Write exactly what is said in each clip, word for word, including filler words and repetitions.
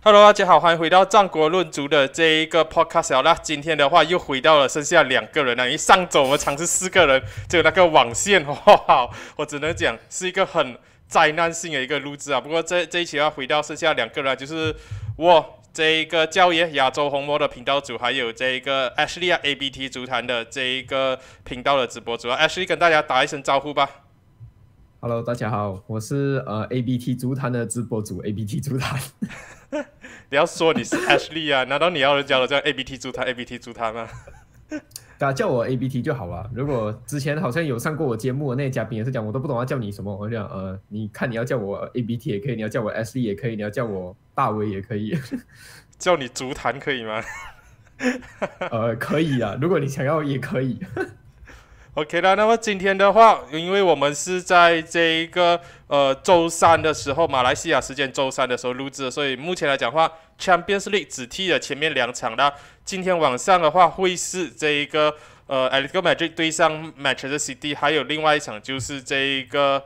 Hello， 大家好，欢迎回到《战国论足》的这一个 podcast 了。那今天的话又回到了剩下两个人了，因为上周我们尝试四个人，只有那个网线，哇，我只能讲是一个很灾难性的一个录制啊。不过这这一期要回到剩下两个人，就是我这一个教爷亚洲红魔的频道主，还有这一个 Ashley 啊 A B T 足坛的这一个频道的直播主。Ashley 跟大家打一声招呼吧。Hello， 大家好，我是呃 A B T 足坛的直播主 A B T 足坛。你要说你是 Ashley 啊？难道你要人家叫 A B T 足坛 A B T 足坛吗？大家叫我 A B T 就好了。如果之前好像有上过我节目的那些嘉宾也是讲，我都不懂要叫你什么。我讲呃，你看你要叫我 A B T 也可以，你要叫我 Ashley 也可以，你要叫我大威也可以。叫你足坛可以吗？呃，可以啊，如果你想要也可以。OK 啦，那么今天的话，因为我们是在这一个呃周三的时候，马来西亚时间周三的时候录制的，所以目前来讲的话 ，Champions League 只踢了前面两场啦。今天晚上的话会是这一个呃 Atletico Madrid 对上 Manchester City， 还有另外一场就是这一个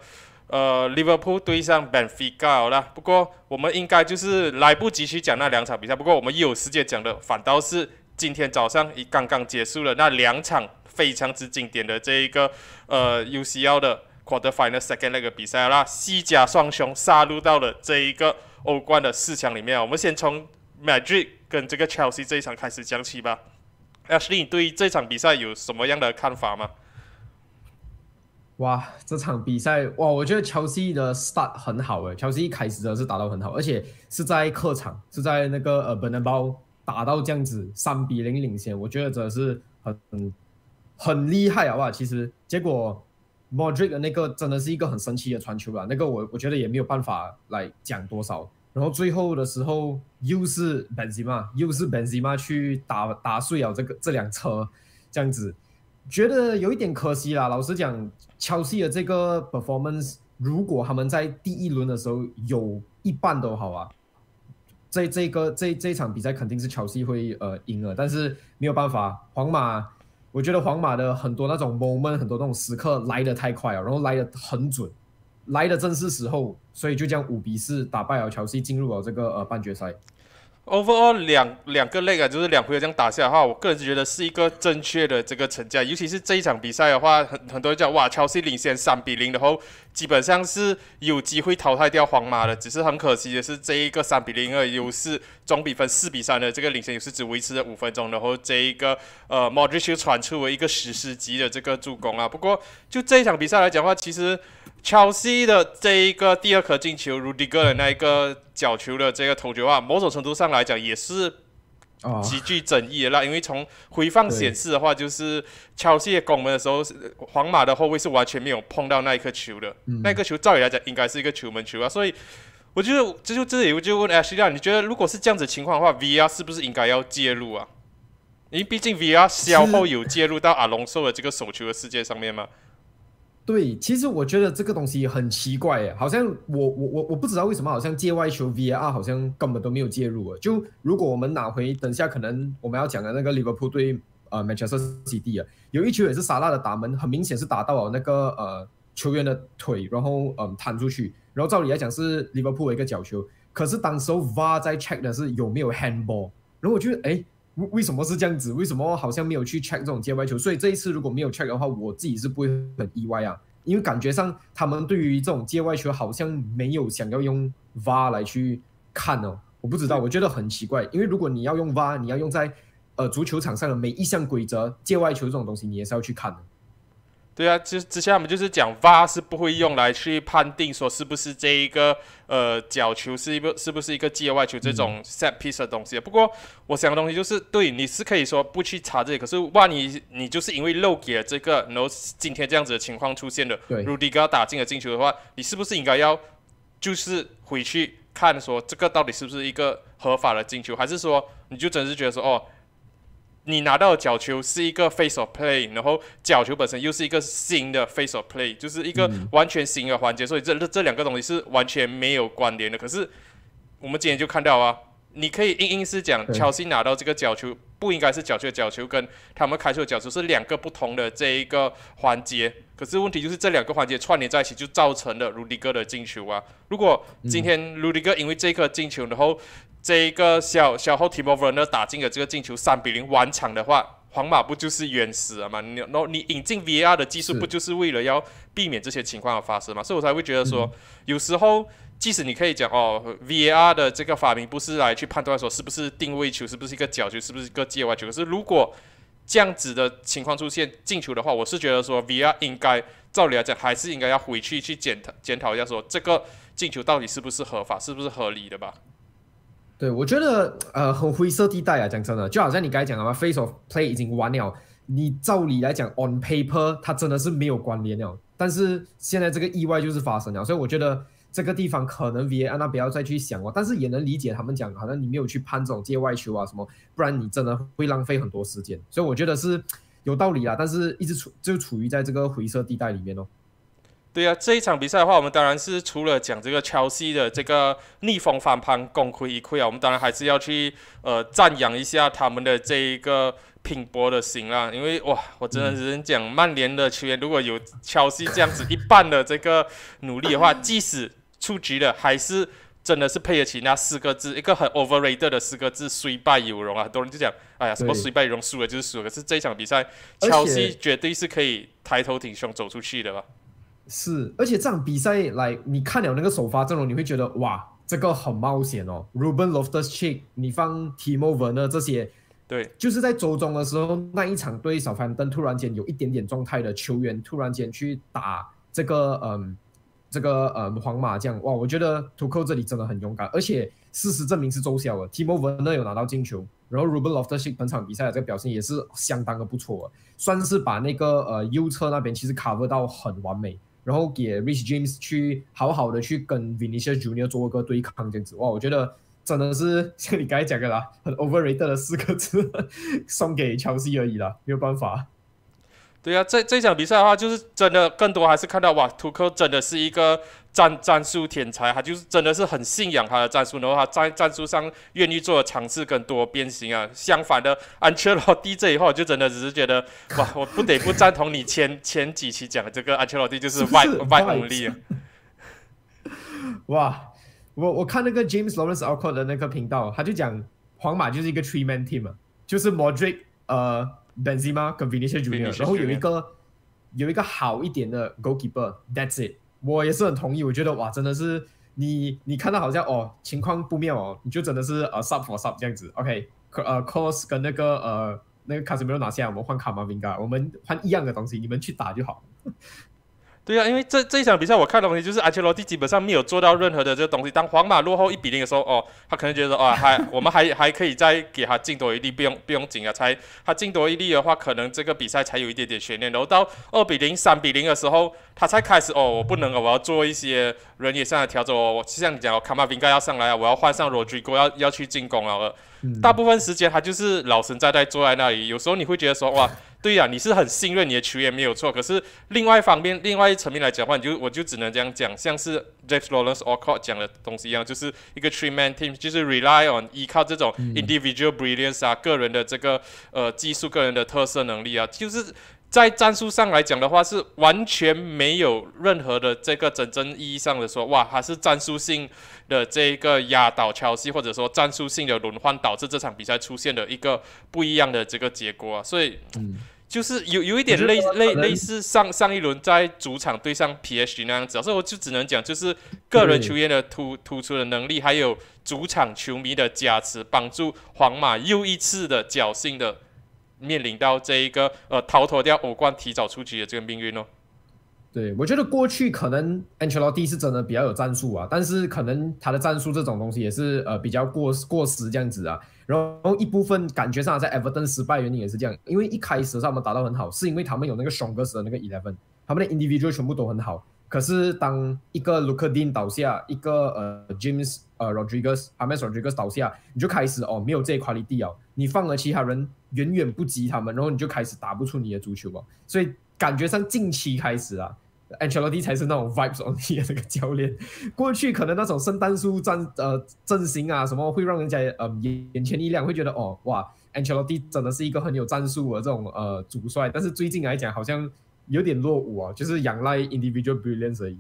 呃 Liverpool 对上 Benfica 啦。不过我们应该就是来不及去讲那两场比赛，不过我们有时间讲的反倒是今天早上已刚刚结束了那两场。非常之经典的这一个呃 U C L 的 quarter final second leg 比赛啦，西甲双雄杀入到了这一个欧冠的四强里面。我们先从 Madrid 跟这个 Chelsea 这一场开始讲起吧。Ashley， 你对这场比赛有什么样的看法吗？哇，这场比赛哇，我觉得 Chelsea 的 start 很好诶 ，Chelsea 一开始的是打到很好，而且是在客场，是在那个呃 Bernabéu 打到这样子三比零领先，我觉得真的是很。很厉害好不好？其实结果 ，Modrić 的那个真的是一个很神奇的传球啦，那个我我觉得也没有办法来讲多少。然后最后的时候又是 Benzema， 又是 Benzema 去打打碎了这个这辆车，这样子觉得有一点可惜啦。老实讲，切西的这个 performance， 如果他们在第一轮的时候有一半都好啊，这这个这这一场比赛肯定是切西会呃赢了，但是没有办法，皇马。我觉得皇马的很多那种 moment， 很多那种时刻来得太快了，然后来得很准，来的正是时候，所以就这样五比四打败了切西，进入了这个呃半决赛。Overall 两两个 leg 啊，就是两回合这样打下的话，我个人觉得是一个正确的这个成绩，尤其是这一场比赛的话，很很多人讲哇，切西领先三比零，然后基本上是有机会淘汰掉皇马的，只是很可惜的是这一个三比零的优势，总比分四比三的这个领先优势只维持了五分钟，然后这一个呃 Modrić 传出了一个史诗级的这个助攻啊。不过就这一场比赛来讲的话，其实。Chelsea 的这一个第二颗进球 ，Rüdiger 的那一个角球的这个头球啊，某种程度上来讲也是极具争议的啦。Oh. 因为从回放显示的话，就是 Chelsea 攻门的时候，皇马的后卫是完全没有碰到那一颗球的。嗯、那颗球照理来讲应该是一个球门球啊，所以我觉得这就这里我就问 Ashley 啊，你觉得如果是这样子情况的话 ，V R 是不是应该要介入啊？因为毕竟 V R 稍后有介入到阿隆索的这个手球的世界上面嘛。对，其实我觉得这个东西很奇怪耶，好像我我我我不知道为什么，好像界外球 V R 好像根本都没有介入了。就如果我们拿回等下可能我们要讲的那个 Liverpool 对呃 Manchester City 啊，有一球也是萨拉的打门，很明显是打到了那个呃球员的腿，然后嗯弹出去，然后照理来讲是 Liverpool 的一个角球，可是当时候 V A R 在 check 的是有没有 handball， 然后我觉得哎。诶为什么是这样子？为什么好像没有去 check 这种界外球？所以这一次如果没有 check 的话，我自己是不会很意外啊，因为感觉上他们对于这种界外球好像没有想要用 V A R 来去看哦，我不知道，我觉得很奇怪。因为如果你要用 V A R， 你要用在呃足球场上的每一项规则，界外球这种东西你也是要去看的。对啊，之之前我们就是讲 V A R 是不会用来去判定说是不是这一个呃角球是一个是不是一个界外球这种 set piece 的东西。不过我想的东西就是，对你是可以说不去查这个，可是万一你就是因为漏给了这个，然后今天这样子的情况出现了，鲁迪戈打进了进球的话，你是不是应该要就是回去看说这个到底是不是一个合法的进球，还是说你就真是觉得说哦？你拿到的角球是一个 face of play， 然后角球本身又是一个新的 face of play， 就是一个完全新的环节，所以这这两个东西是完全没有关联的。可是我们今天就看到啊，你可以硬硬是讲切西拿到这个角球不应该是角球的角球，跟他们开球的角球是两个不同的这一个环节。可是问题就是这两个环节串联在一起，就造成了 Rüdiger 的进球啊。如果今天 Rüdiger 因为这个进球，然后这个小小后 Timo Werner 打进了这个进球三比零完场的话，皇马不就是冤死了嘛？你然后你引进 V R 的技术不就是为了要避免这些情况的发生嘛？所以我才会觉得说，嗯、有时候。 即使你可以讲哦 ，V A R 的这个发明不是来去判断说是不是定位球，是不是一个角球，是不是一个界外球。可是如果这样子的情况出现进球的话，我是觉得说 V A R 应该照理来讲还是应该要回去去检讨检讨一下，说这个进球到底是不是合法，是不是合理的吧？对，我觉得呃很灰色地带啊，讲真的，就好像你刚才讲的嘛 ，face of play 已经完了，你照理来讲 on paper 它真的是没有关联了，但是现在这个意外就是发生了，所以我觉得。 这个地方可能 V A R 那不要再去想哦，但是也能理解他们讲，好像你没有去判这种界外球啊什么，不然你真的会浪费很多时间。所以我觉得是有道理啦，但是一直处就处于在这个灰色地带里面哦。对啊，这一场比赛的话，我们当然是除了讲这个 Chelsea 的这个逆风翻盘功亏一篑啊，我们当然还是要去呃赞扬一下他们的这一个。 拼搏的行啦，因为哇，我真的是讲，曼联的球员如果有切尔西这样子一半的这个努力的话，即使出局了，还是真的是配得起那四个字，一个很 overrated 的四个字，虽败犹荣啊。很多人就讲，哎呀，什么虽败犹荣，输了就是输了。可是这一场比赛，切尔西绝对是可以抬头挺胸走出去的吧？是，而且这场比赛来，你看了那个首发阵容，你会觉得哇，这个很冒险哦。Ruben Loftus-Cheek， 你放 Timo Werner 这些。 对，就是在周中的时候那一场对小凡登，突然间有一点点状态的球员，突然间去打这个嗯，这个嗯皇马这样，哇，我觉得图克这里真的很勇敢，而且事实证明是奏效了。Timo Werner 有拿到进球，然后 Ruben Loftus-Cheek 本场比赛的这个表现也是相当的不错，算是把那个呃右侧那边其实 cover 到很完美，然后给 Rich James 去好好的去跟 Vinícius Júnior 做一个对抗这样子，哇，我觉得。 真的是像你刚才讲的啦，很 overrated 的四个字，送给乔西而已啦，没有办法。对啊，这这场比赛的话，就是真的更多还是看到哇，图克真的是一个战战术天才，他就是真的是很信仰他的战术，然后他在战术上愿意做的尝试跟多变形啊。相反的 ，Ancelotti 这一话，我就真的只是觉得哇，我不得不赞同你前前几期讲的这个 Ancelotti 就是外外红利啊。哇！ 我我看那个 James Lawrence Alcott 的那个频道，他就讲皇马就是一个 three man team 嘛，就是 Modric 呃 Benzema 跟 Vinicius Junior， 然后有一个有一个好一点的 goalkeeper，that's it。我也是很同意，我觉得哇，真的是你你看到好像哦情况不妙哦，你就真的是呃 sub for sub 这样子 ，OK， 呃 Cross 跟那个呃那个 Casemiro 拿下，我们换卡马vinga嘎，我们换一样的东西，你们去打就好。对啊，因为这这一场比赛我看的东西就是安切洛蒂基本上没有做到任何的这个东西。当皇马落后一比零的时候，哦，他可能觉得哦，还我们还还可以再给他进多一粒，不用不用紧啊，才他进多一粒的话，可能这个比赛才有一点点悬念。然后到二比零、三比零的时候，他才开始哦，我不能了，我要做一些人也上来调整。我像你讲，卡马宾盖要上来啊，我要换上 Rodri， 要要去进攻了。嗯、大部分时间他就是老神在在坐在那里。有时候你会觉得说哇。 对呀、啊，你是很信任你的球员没有错，可是另外一方面、另外一层面来讲的话，你就我就只能这样讲，像是 James Lawrence Alcott 讲的东西一样，就是一个 three man team， 就是 rely on 依靠这种 individual brilliance 啊，个人的这个呃技术、个人的特色能力啊，就是在战术上来讲的话，是完全没有任何的这个真正意义上的说，哇，它是战术性的这个压倒切尔西，或者说战术性的轮换导致这场比赛出现了一个不一样的这个结果啊，所以。嗯 就是有有一点类类类似上上一轮在主场对上 P S G 那样子，所以我就只能讲，就是个人球员的突突出的能力，还有主场球迷的加持，帮助皇马又一次的侥幸的面临到这一个呃逃脱掉欧冠提早出局的这个命运哦。对，我觉得过去可能 Ancelotti 是真的比较有战术啊，但是可能他的战术这种东西也是呃比较过过时这样子啊。 然后一部分感觉上在 Everton 失败原因也是这样，因为一开始他们打到很好，是因为他们有那个 strongest 的那个 eleven， 他们的 individual 全部都很好。可是当一个 Lucadin 倒下，一个呃 James 呃 Rodriguez、James Rodriguez 倒下，你就开始哦没有这 quality 哦，你放了其他人远远不及他们，然后你就开始打不出你的足球哦。所以感觉上近期开始啊 ，Ancelotti 才是那种 vibes only 的这个教练。过去可能那种圣诞树战呃阵型啊什么会让人家呃眼前一亮，会觉得哦哇 ，Ancelotti 真的是一个很有战术的这种呃主帅，但是最近来讲好像。 有点落伍啊，就是仰赖 individual brilliance 而已。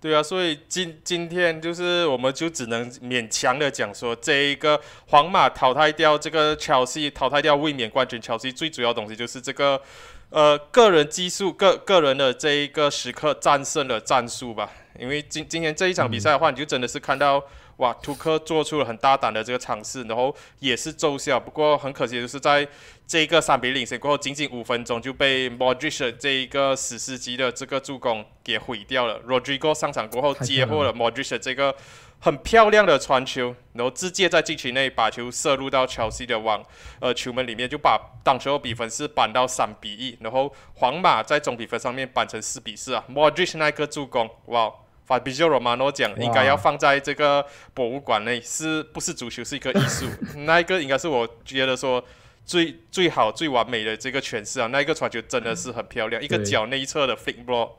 对啊，所以今今天就是我们就只能勉强的讲说，这一个皇马淘汰掉这个 Chelsea， 淘汰掉卫冕冠军 Chelsea， 最主要的东西就是这个，呃，个人技术、个个人的这一个时刻战胜了战术吧。因为今今天这一场比赛的话，你就真的是看到。 哇，图克做出了很大胆的这个尝试，然后也是奏效。不过很可惜，就是在这个三比零领先过后，仅仅五分钟就被 Modrić 这一个史诗级的这个助攻给毁掉了。Rodrigo 上场过后接获了 Modrić 这个很漂亮的传球，然后直接在禁区内把球射入到 Chelsea 的网呃球门里面，就把当时的比分是扳到三比一。然后皇马在总比分上面扳成四比四啊。Modrić 那个助攻，哇！ 把比较 Romano 讲应该要放在这个博物馆内，是不是足球是一个艺术？那一个应该是我觉得说最最好最完美的这个诠释啊！那一个传球真的是很漂亮，一个脚内侧的 fake ball。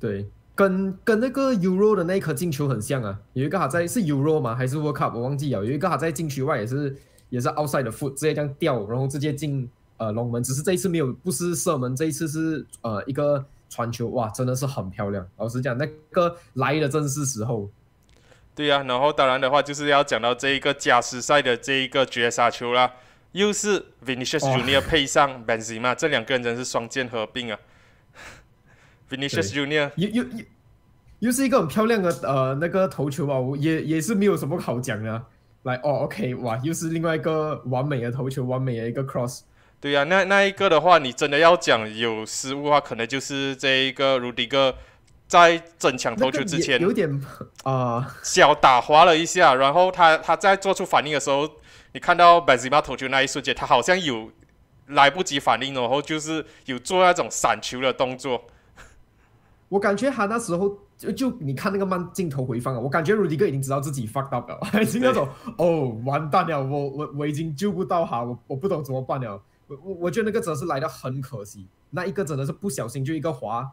对，跟跟那个 Euro 的那一颗进球很像啊！有一个他在是 Euro 吗？还是 World Cup？ 我忘记了。有一个他在禁区外也是也是 outside 的 foot 直接这样掉，然后直接进呃龙门，只是这一次没有不是射门，这一次是呃一个。 传球哇，真的是很漂亮。老实讲，那个来的正是时候。对呀、啊，然后当然的话，就是要讲到这一个加时赛的这一个绝杀球啦，又是 Vinícius Júnior 配上 Benzema， 这两个人真是双剑合并啊。Vinícius Júnior 又又又又是一个很漂亮的呃那个头球啊，我也也是没有什么好讲的、啊。来哦 ，OK， 哇，又是另外一个完美的头球，完美的一个 cross。 对呀、啊，那那一个的话，你真的要讲有失误的话，可能就是这一个 Rüdiger 在争抢头球之前有点啊、呃、小打滑了一下，然后他他在做出反应的时候，你看到 Benzema 头球那一瞬间，他好像有来不及反应，然后就是有做那种闪球的动作。我感觉他那时候就就你看那个慢镜头回放啊，我感觉 Rüdiger 已经知道自己 fucked up 了，已经那种哦完蛋了，我我我已经救不到他，我我不懂怎么办了。 我我觉得那个真的是来的很可惜，那一个真的是不小心就一个滑，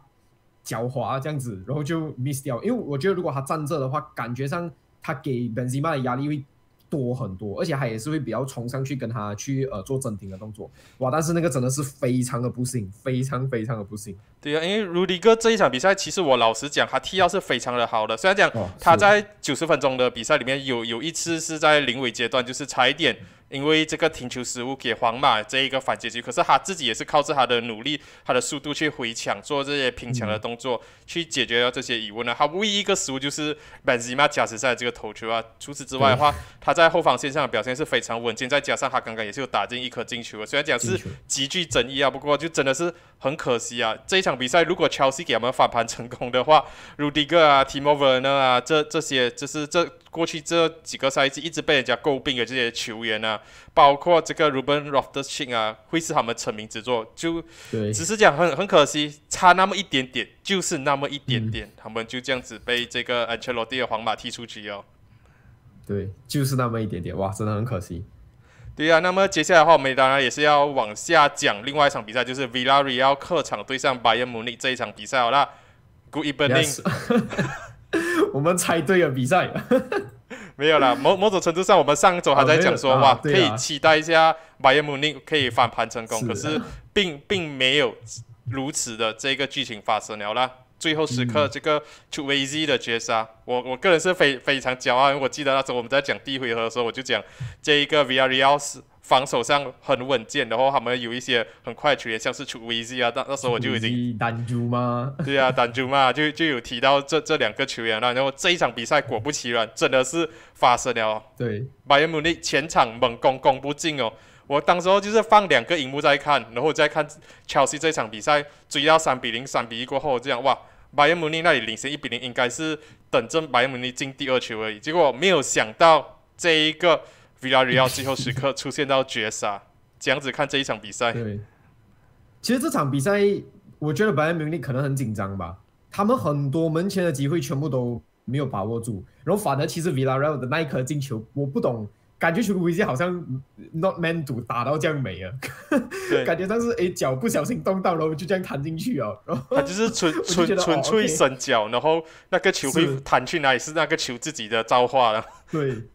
脚滑这样子，然后就 miss 掉。因为我觉得如果他站这的话，感觉上他给 Benzema 的压力会多很多，而且他也是会比较冲上去跟他去呃做整停的动作。哇，但是那个真的是非常的不幸，非常非常的不幸。对啊，因为鲁迪哥这一场比赛，其实我老实讲，他踢到是非常的好的。虽然讲他在九十分钟的比赛里面有有一次是在临尾阶段，就是差一点。 因为这个停球失误给皇马这一个反击局，可是他自己也是靠着他的努力、他的速度去回抢，做这些拼抢的动作，嗯、去解决掉这些疑问呢。他唯一一个失误就是 Benzema 加时赛这个头球啊。除此之外的话，他在后防线上的表现是非常稳健，再加上他刚刚也是有打进一颗进球，虽然讲是极具争议啊，不过就真的是很可惜啊。这一场比赛如果 Chelsea 给他们反盘成功的话 ，Rüdiger 啊、Timo Werner 啊，这这些就是这过去这几个赛季一直被人家诟病的这些球员啊。 包括这个 Ruben Loftus-Cheek 啊，会是他们成名之作。就只是讲很很可惜，差那么一点点，就是那么一点点，嗯、他们就这样子被这个 Ancelotti 的皇马踢出去哦。对，就是那么一点点，哇，真的很可惜。对啊，那么接下来的话，我们当然也是要往下讲另外一场比赛，就是 Villarreal 客场对上 Bayern Munich 这一场比赛好啦。Good evening， 我们猜对了比赛。没有啦，某某种程度上，我们上周还在讲说，哦、哇，啊、可以期待一下拜仁慕尼可以反盘成功，是啊、可是并并没有如此的这个剧情发生了啦。最后时刻，这个 Chukwueze 的绝杀，嗯、我我个人是非非常骄傲，因为我记得那时候我们在讲第一回合的时候，我就讲这一个 Villarreal 防守上很稳健，然后他们有一些很快的球员，像是 Chukwueze 啊，那那时候我就已经丹朱吗？对啊，丹朱嘛，就就有提到这这两个球员了。然后这一场比赛果不其然，真的是发生了、哦。对，拜仁慕尼前场猛攻攻不进哦。我当时候就是放两个荧幕在看，然后再看 Chelsea 这场比赛追到三比零、三比一过后，这样哇，拜仁慕尼那里领先一比零，应该是等着拜仁慕尼进第二球而已。结果没有想到这一个。 Villarreal 最后时刻出现到绝杀，这样子看这一场比赛。对，其实这场比赛，我觉得Bayern Munich可能很紧张吧，他们很多门前的机会全部都没有把握住，然后反而其实 Villarreal 的那一颗进球，我不懂，感觉球危机好像 not meant to 打到这样美啊，感觉像是哎脚不小心动到，然后就这样弹进去啊，他就是纯纯纯粹伸脚，哦 okay、然后那个球会弹去哪里是那个球自己的造化了。对。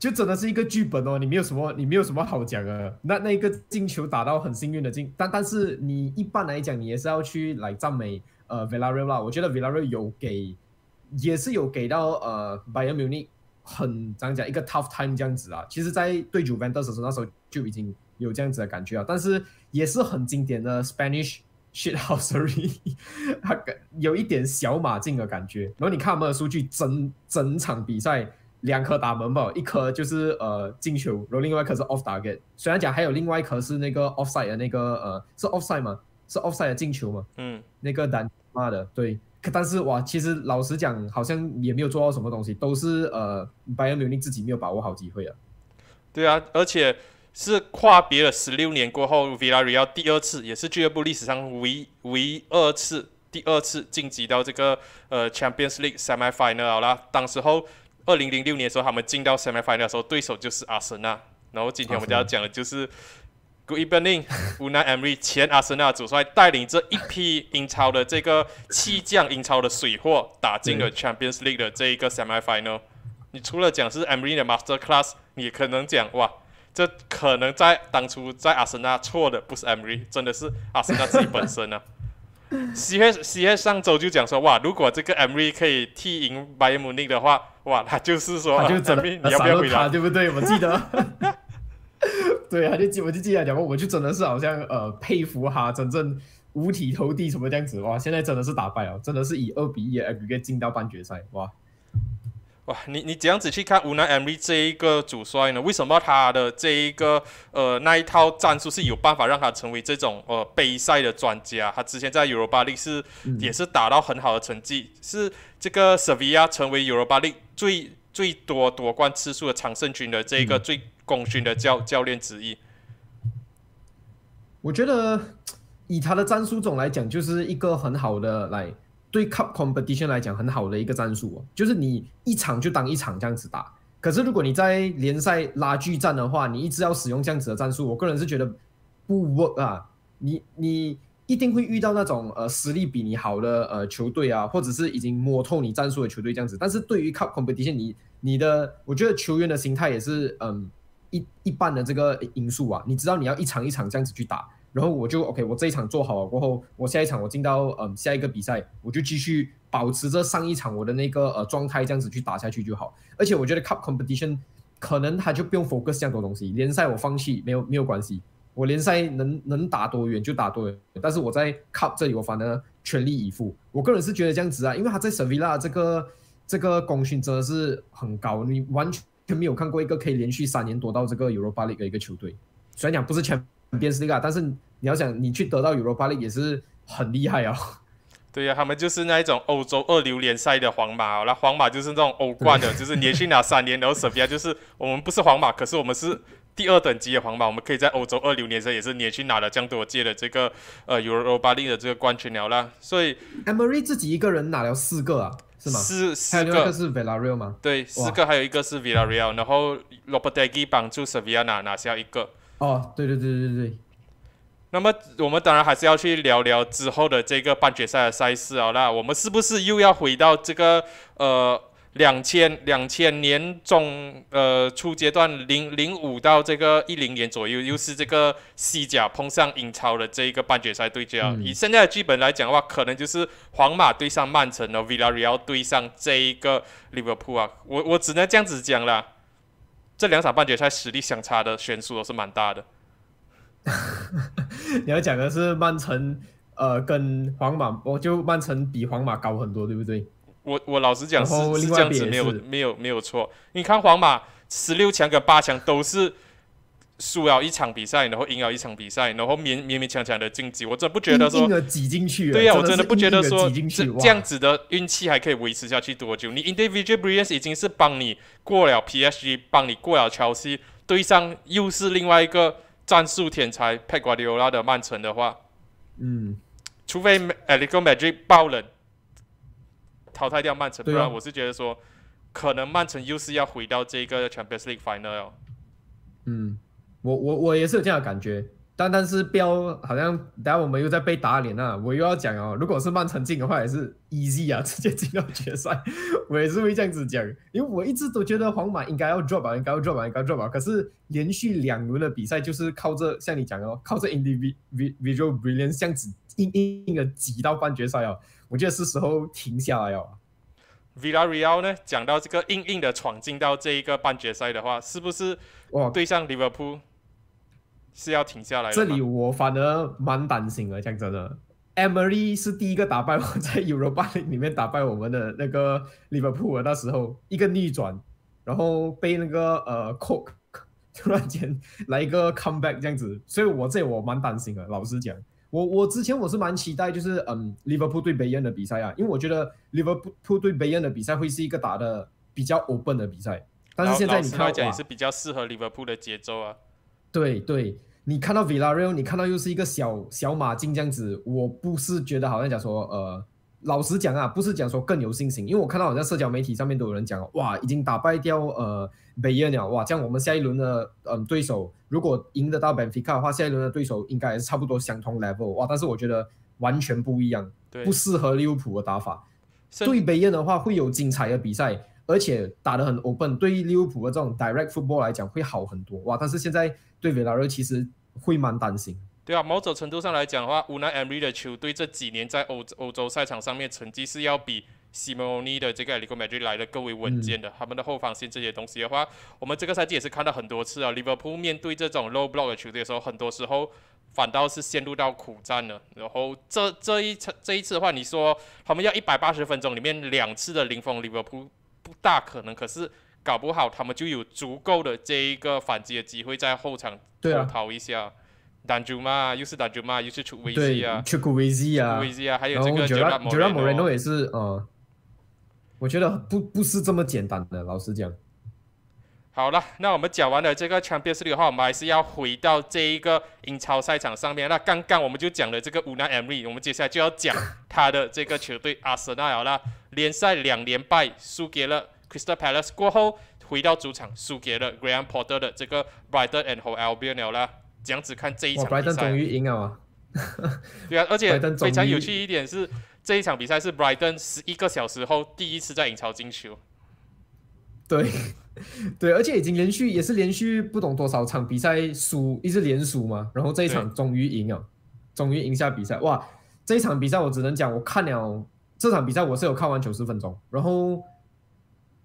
就真的是一个剧本哦，你没有什么，你没有什么好讲的。那那一个进球打到很幸运的进，但但是你一般来讲，你也是要去来赞美呃 Villarreal 啦，我觉得 Villarreal 有给，也是有给到呃 Bayern Munich 很怎样讲一个 tough time 这样子啊。其实，在对 Juventus 的时候，那时候就已经有这样子的感觉啊，但是也是很经典的 Spanish shithousery， 有一点小马竞的感觉。然后你看他们的数据，整整场比赛。 两颗打门吧，一颗就是呃进球，然后另外一颗是 off target。虽然讲还有另外一颗是那个 offside 的那个呃是 offside 嘛，是 offside 的进球嘛，嗯，那个丹妈的对。但是哇，其实老实讲，好像也没有做到什么东西，都是呃拜仁慕尼黑自己没有把握好机会啊。对啊，而且是跨别了十六年过后 ，Villarreal 第二次也是俱乐部历史上唯唯二次第二次晋级到这个呃 Champions League semi final 好啦，当时候。 二零零六年的时候，他们进到 semifinal 的时候，对手就是阿森纳。然后今天我们就要讲的就是 Good evening， Unai Emery 前阿森纳主帅带领这一批英超的这个弃将英超的水货，打进了 Champions League 的这一个 semifinal。你除了讲是 Emery 的 master class， 你也可能讲哇，这可能在当初在阿森纳错的不是 Emery， 真的是阿森纳自己本身啊。C H C H 上周就讲说哇，如果这个 Emery 可以踢赢 Bayern Munich 的话。 哇，他就是说，他就整个、啊、你要不要回答，对不对？我记得，对，他就记，我就记得讲过，我就真的是好像呃佩服他，真正五体投地什么这样子哇！现在真的是打败了，真的是以二比一的 aggregate 进到半决赛哇！哇，你你这样子去看Unai Emery这一个主帅呢？为什么他的这一个呃那一套战术是有办法让他成为这种呃杯赛的专家？他之前在 Europa League 是、嗯、也是打到很好的成绩，是这个 Sevilla 成为 Europa League。 最最多夺冠次数的常胜军的这个最功勋的教教练之一，我觉得以他的战术总来讲，就是一个很好的来对 cup competition 来讲很好的一个战术、哦，就是你一场就当一场这样子打。可是如果你在联赛拉锯战的话，你一直要使用这样子的战术，我个人是觉得不 work 啊，你你。 一定会遇到那种呃实力比你好的呃球队啊，或者是已经摸透你战术的球队这样子。但是对于 cup competition， 你你的我觉得球员的心态也是嗯一一半的这个因素啊。你知道你要一场一场这样子去打，然后我就 OK， 我这一场做好了过后，我下一场我进到嗯下一个比赛，我就继续保持着上一场我的那个呃状态这样子去打下去就好。而且我觉得 cup competition 可能他就不用 focus 这样多东西，联赛我放弃没有没有关系。 我联赛能能打多远就打多远，但是我在 Cup 这里我反而全力以赴。我个人是觉得这样子啊，因为他在 Sevilla 这个这个功勋真的是很高，你完全没有看过一个可以连续三年夺到这个 Europa League 的一个球队。虽然讲不是 Champions League 啊，但是你要想你去得到 Europa League 也是很厉害啊。对呀、啊，他们就是那一种欧洲二流联赛的皇马、哦，那皇马就是那种欧冠的，就是连续拿三年，然后 Sevilla 就是我们不是皇马，可是我们是。 第二等级的皇马，我们可以在欧洲二流联赛也是连续拿了这样多届的这个呃 Europa League 的这个冠军了啦，所以 Emery 自己一个人拿了四个啊，是吗？四四个，还有一个是 Villarreal 吗？对，四个还有一个是 Villarreal， 然后 Lopetegui 帮助 Sevilla 拿拿下一个。哦，对对对对对。那么我们当然还是要去聊聊之后的这个半决赛的赛事啊啦，我们是不是又要回到这个呃？ 两千两千年中呃初阶段零零五到这个一零年左右，又是这个西甲碰上英超的这一个半决赛对决啊。嗯、以现在的剧本来讲的话，可能就是皇马对上曼城，然后 Villarreal 对上这一个 Liverpool 啊。我我只能这样子讲啦，这两场半决赛实力相差的悬殊都是蛮大的。你要讲的是曼城呃跟皇马，我就曼城比皇马高很多，对不对？ 我我老实讲是是这样子，没有没有没有错。你看皇马十六强跟八强都是输了一场比赛，然后赢了一场比赛，然后勉勉勉强强的晋级。我真不觉得说硬硬的挤进去，对呀、啊，我真的不觉得说这样子的运气还可以维持下去多久。你 individual brilliance 已经是帮你过了 P S G， 帮你过了乔西，对上又是另外一个战术天才佩瓜迪奥拉的曼城的话，嗯，除非 Atletico Madrid 爆冷。 淘汰掉曼城，不然我是觉得说，可能曼城又是要回到这个 Champions League Final。嗯，我我我也是有这样的感觉，但但是不要好像等下我们又在被打脸啊！我又要讲哦，如果是曼城进的话，也是 easy 啊，直接进到决赛。我也是会这样子讲，因为我一直都觉得皇马应该要 drop 啊，应该要 drop 啊，应该要 drop 啊。可是连续两轮的比赛就是靠着像你讲的哦，靠着 individual brilliance 这样子。硬硬的挤到半决赛哦，我觉得是时候停下来哦。 Villarreal 呢，讲到这个硬硬的闯进到这一个半决赛的话，是不是对上 Liverpool 是要停下来的？这里我反而蛮担心的，讲真的 ，Emery 是第一个打败我在 Europa 里面打败我们的那个 Liverpool， 那时候一个逆转，然后被那个呃 Coke 突然间来一个 comeback 这样子，所以我这我蛮担心的，老实讲。 我我之前我是蛮期待，就是嗯 ，Liverpool 对 Bayern 的比赛啊，因为我觉得 Liverpool 对 Bayern 的比赛会是一个打的比较 open 的比赛，但是现在你看到也是比较适合 Liverpool 的节奏啊。对对，你看到 Villarreal， 你看到又是一个小小马竞这样子，我不是觉得好像讲说呃，老实讲啊，不是讲说更有信心，因为我看到好像社交媒体上面都有人讲，哇，已经打败掉呃 Bayern 了，哇，这样我们下一轮的嗯、呃、对手。 如果赢得到 Benfica 的话，下一轮的对手应该也是差不多相同 level 哇，但是我觉得完全不一样，不适合利物浦的打法。对北燕的话会有精彩的比赛，而且打得很 open， 对利物浦的这种 direct football 来讲会好很多哇。但是现在对维拉热其实会蛮担心。对啊，某种程度上来讲的话 ，Unai Emery 的球队这几年在欧欧洲赛场上面成绩是要比 Simeone 的这个 Atletico Madrid 来的更为稳健的，嗯、他们的后防线这些东西的话，我们这个赛季也是看到很多次啊。Liverpool 面对这种 low block 的球队的时候，很多时候反倒是陷入到苦战了。然后这这一次这一次的话，你说他们要一百八十分钟里面两次的零封 Liverpool 不大可能，可是搞不好他们就有足够的这一个反击的机会在后场偷逃一下。 丹朱嘛，又是丹朱嘛，又是楚维西啊，楚维西啊，楚维西啊，还有这个 Gerard Gerard Moreno 也是呃，我觉得不不是这么简单的，老实讲。好了，那我们讲完了这个 Champions League 的话，我们还是要回到这一个英超赛场上面。那刚刚我们就讲了这个 Unai Emery， 我们接下来就要讲他的这个球队阿森纳了啦。联赛两连败，输给了 Crystal Palace 过后，回到主场输给了 Graham Potter 的这个 Brighton and Hove Albion 了啦。 这样子看这一场比赛，终于赢了嘛！对啊，而且非常有趣一点是，这一场比赛是 Brighton 十一个小时后第一次在英超进球。对，对，而且已经连续也是连续不懂多少场比赛输，一直连输嘛。然后这一场终于赢了，终于赢下比赛。哇，这一场比赛我只能讲，我看了这场比赛我是有看完九十分钟，然后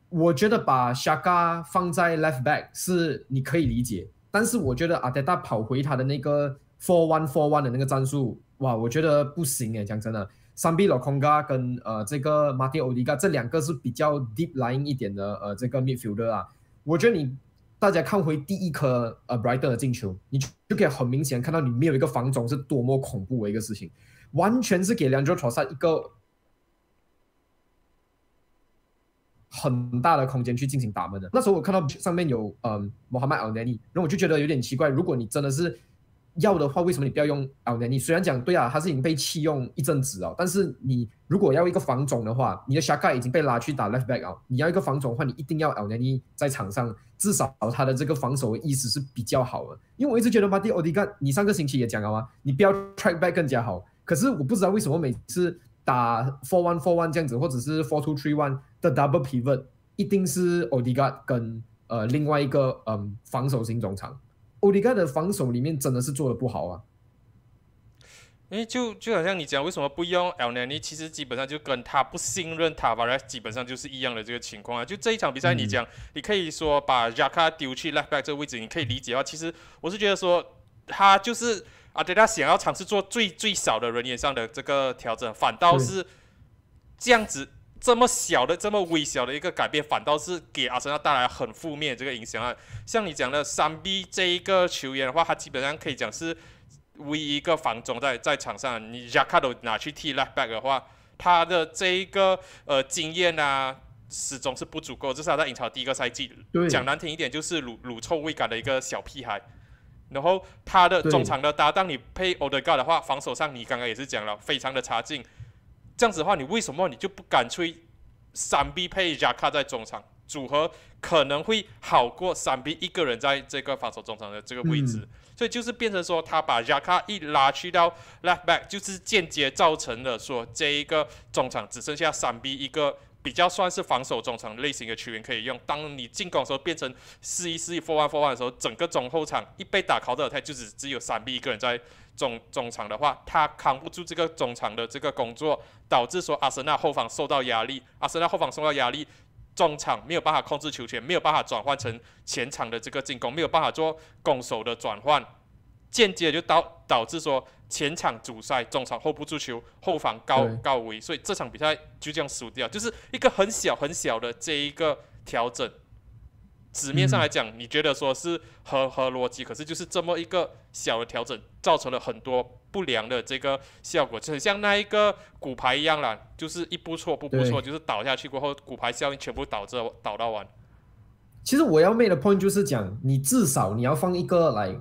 我觉得把 Xhaka 放在 left back 是你可以理解。 但是我觉得阿德塔跑回他的那个 four one four one 的那个战术，哇，我觉得不行哎，讲真的 ，Sambi Lokonga 跟呃这个 Martin Odegaard 这两个是比较 deep lying 一点的呃这个 midfielder 啊，我觉得你大家看回第一颗呃 Brighton 的进球，你就可以很明显看到你没有一个防中是多么恐怖的一个事情，完全是给 Leandro Trossard 一个很大的空间去进行打门的。那时候我看到上面有嗯 Mohamed Elneny， 然后我就觉得有点奇怪。如果你真的是要的话，为什么你不要用 Elneny？ 虽然讲对啊，他是已经被弃用一阵子哦，但是你如果要一个防中的话，你的 Xhaka 已经被拉去打 left back 哦，你要一个防中的话，你一定要 Elneny 在场上，至少他的这个防守的意识是比较好的。因为我一直觉得 Martin Odegaard， 你上个星期也讲了啊，你不要 track back 更加好。可是我不知道为什么每次。 打 four one four one 这样子，或者是 four two three one 的 double pivot， 一定是 Odegaard 跟呃另外一个嗯防守型中场。Odegaard 的防守里面真的是做的不好啊。因为就就好像你讲，为什么不用 Elneny？ 其实基本上就跟他不信任 Tavares 基本上就是一样的这个情况啊。就这一场比赛，你讲、嗯、你可以说把 Xhaka 丢去 left back 这个位置，你可以理解的话，其实我是觉得说他就是。 阿德塔想要尝试做最最少的人员上的这个调整，反倒是这样子这么小的、这么微小的一个改变，反倒是给阿森纳带来很负面的这个影响啊。像你讲的三 B 这一个球员的话，他基本上可以讲是唯一一个防中在在场上，你 Xhaka 都拿去踢 left back 的话，他的这一个呃经验啊。 始终是不足够，这是他在英超第一个赛季，讲难听一点就是乳乳臭未干的一个小屁孩。 然后他的中场的搭档，你配 Odegaard 的话，防守上你刚刚也是讲了，非常的差劲。这样子的话，你为什么你就不干脆三 B 配 Xhaka 在中场组合，可能会好过三 B 一个人在这个防守中场的这个位置？嗯、所以就是变成说，他把 Xhaka 一拉去到 left back， 就是间接造成了说这一个中场只剩下三 B 一个比较算是防守中场类型的球员可以用。当你进攻的时候变成四一四一 four one four one 的时候，整个中后场一被打考的他就只只有三 B 一个人在中中场的话，他扛不住这个中场的这个工作，导致说阿森纳后防受到压力，阿森纳后防受到压力。 中场没有办法控制球权，没有办法转换成前场的这个进攻，没有办法做攻守的转换，间接就导导致说前场阻塞，中场 hold 不住球，后防高高危，所以这场比赛就这样输掉，就是一个很小很小的这一个调整。纸面上来讲，嗯、你觉得说是合合逻辑，可是就是这么一个小的调整，造成了很多不良的这个效果，就很像那一个骨牌一样啦，就是一步错，步步错，就是倒下去过后，骨牌效应全部倒着倒到完。其实我要 make 的 point 就是讲，你至少你要放一个来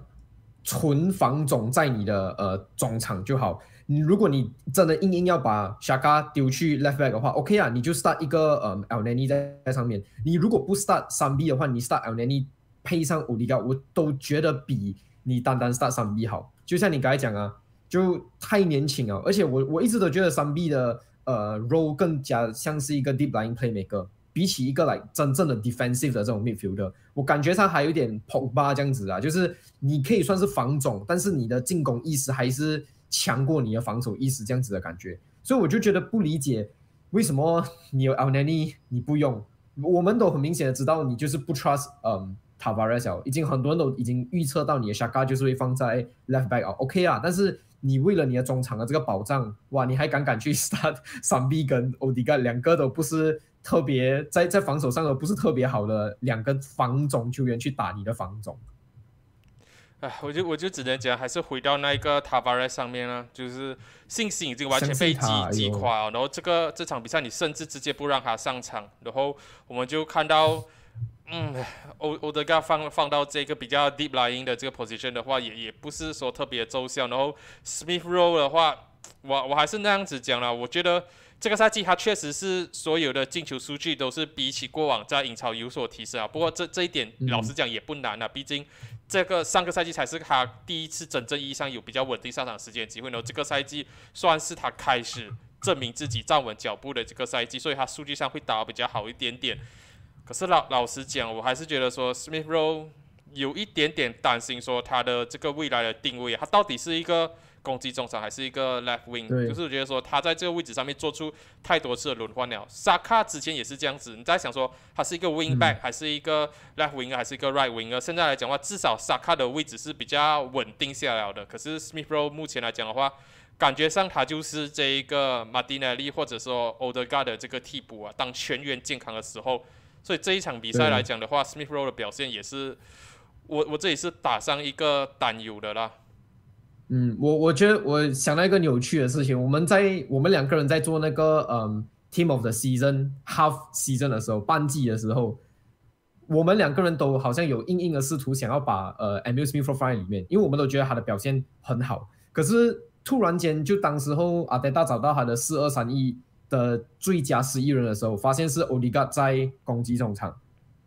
纯防总在你的呃中场就好。你如果你真的硬硬要把 Xhaka 丢去 left back 的话 ，OK 啊，你就 start 一个呃 Elneny 在在上面。你如果不 start 三 B 的话，你 start Elneny 配上Rüdiger，我都觉得比你单单 start 三 B 好。就像你刚才讲啊。 就太年轻了，而且我我一直都觉得三 B 的呃 role 更加像是一个 deep line playmaker， 比起一个来真正的 defensive 的这种 midfielder， 我感觉他还有点 Pogba 这样子啊，就是你可以算是防总，但是你的进攻意识还是强过你的防守意识这样子的感觉，所以我就觉得不理解为什么你有 Elneny 你不用，我们都很明显的知道你就是不 trust 嗯 Tavares， 已经很多人都已经预测到你的 Xhaka 就是会放在 left back 啊 ，OK 啊，但是。 你为了你的中场的这个保障，哇，你还敢敢去 start 三 B 跟 Odegaard 两个都不是特别在在防守上都不是特别好的两个防中球员去打你的防中。哎，我就我就只能讲，还是回到那个 Tavares 上面啦、啊，就是信心已经完全被击击垮了。然后这个这场比赛你甚至直接不让他上场，然后我们就看到。 嗯，欧欧德加放放到这个比较 deep lying 的这个 position 的话，也也不是说特别奏效。然后 Smith Rowe 的话，我我还是那样子讲啦，我觉得这个赛季他确实是所有的进球数据都是比起过往在英超有所提升啊。不过这这一点老实讲也不难啊，毕竟这个上个赛季才是他第一次真正意义上有比较稳定上场时间的机会呢。这个赛季算是他开始证明自己站稳脚步的这个赛季，所以他数据上会打得比较好一点点。 可是老老实讲，我还是觉得说 Smith Rowe 有一点点担心，说他的这个未来的定位，他到底是一个攻击中场还是一个 left wing？ 就是我觉得说他在这个位置上面做出太多次的轮换了。Xhaka 之前也是这样子，你在想说他是一个 wing back、嗯、还是一个 left wing 还是一个 right wing？ 现在来讲的话，至少 Xhaka 的位置是比较稳定下来的。可是 Smith Rowe 目前来讲的话， 感觉上他就是这一个马丁内利或者说 Odegaard 的这个替补啊，当全员健康的时候，所以这一场比赛来讲的话 ，Smith Rowe 的表现也是，我我这里是打上一个担忧的啦。嗯，我我觉得我想到一个有趣的事情，我们在我们两个人在做那个嗯 Team of the Season Half Season 的时候，半季的时候，我们两个人都好像有硬硬的试图想要把呃 Emile Smith Rowe 放在里面，因为我们都觉得他的表现很好，可是。 突然间，就当时候阿德大找到他的四二三一的最佳十一人的时候，发现是 Odegaard 在攻击中场，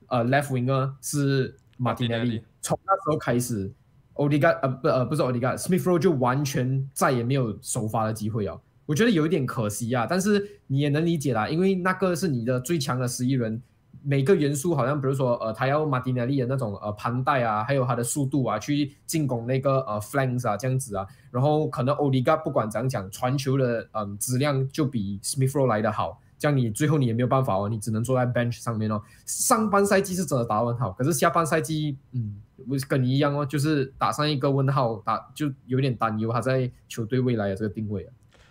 呃 ，left winger 是 Martinelli。从那时候开始 ，Odegaard 呃不呃不是 Odegaard，Smith Rowe 就完全再也没有首发的机会了。我觉得有一点可惜啊，但是你也能理解啦，因为那个是你的最强的十一人，每个元素好像比如说呃他要 Martinelli 的那种呃盘带啊，还有他的速度啊，去进攻那个呃 flanks 啊这样子啊。 然后可能 Odegaard 不管怎样讲，传球的嗯质量就比 Smith Rowe 来的好，这样你最后你也没有办法哦，你只能坐在 bench 上面哦。上半赛季是真的打得很好，可是下半赛季嗯，我跟你一样哦，就是打上一个问号，打就有点担忧他在球队未来的这个定位啊。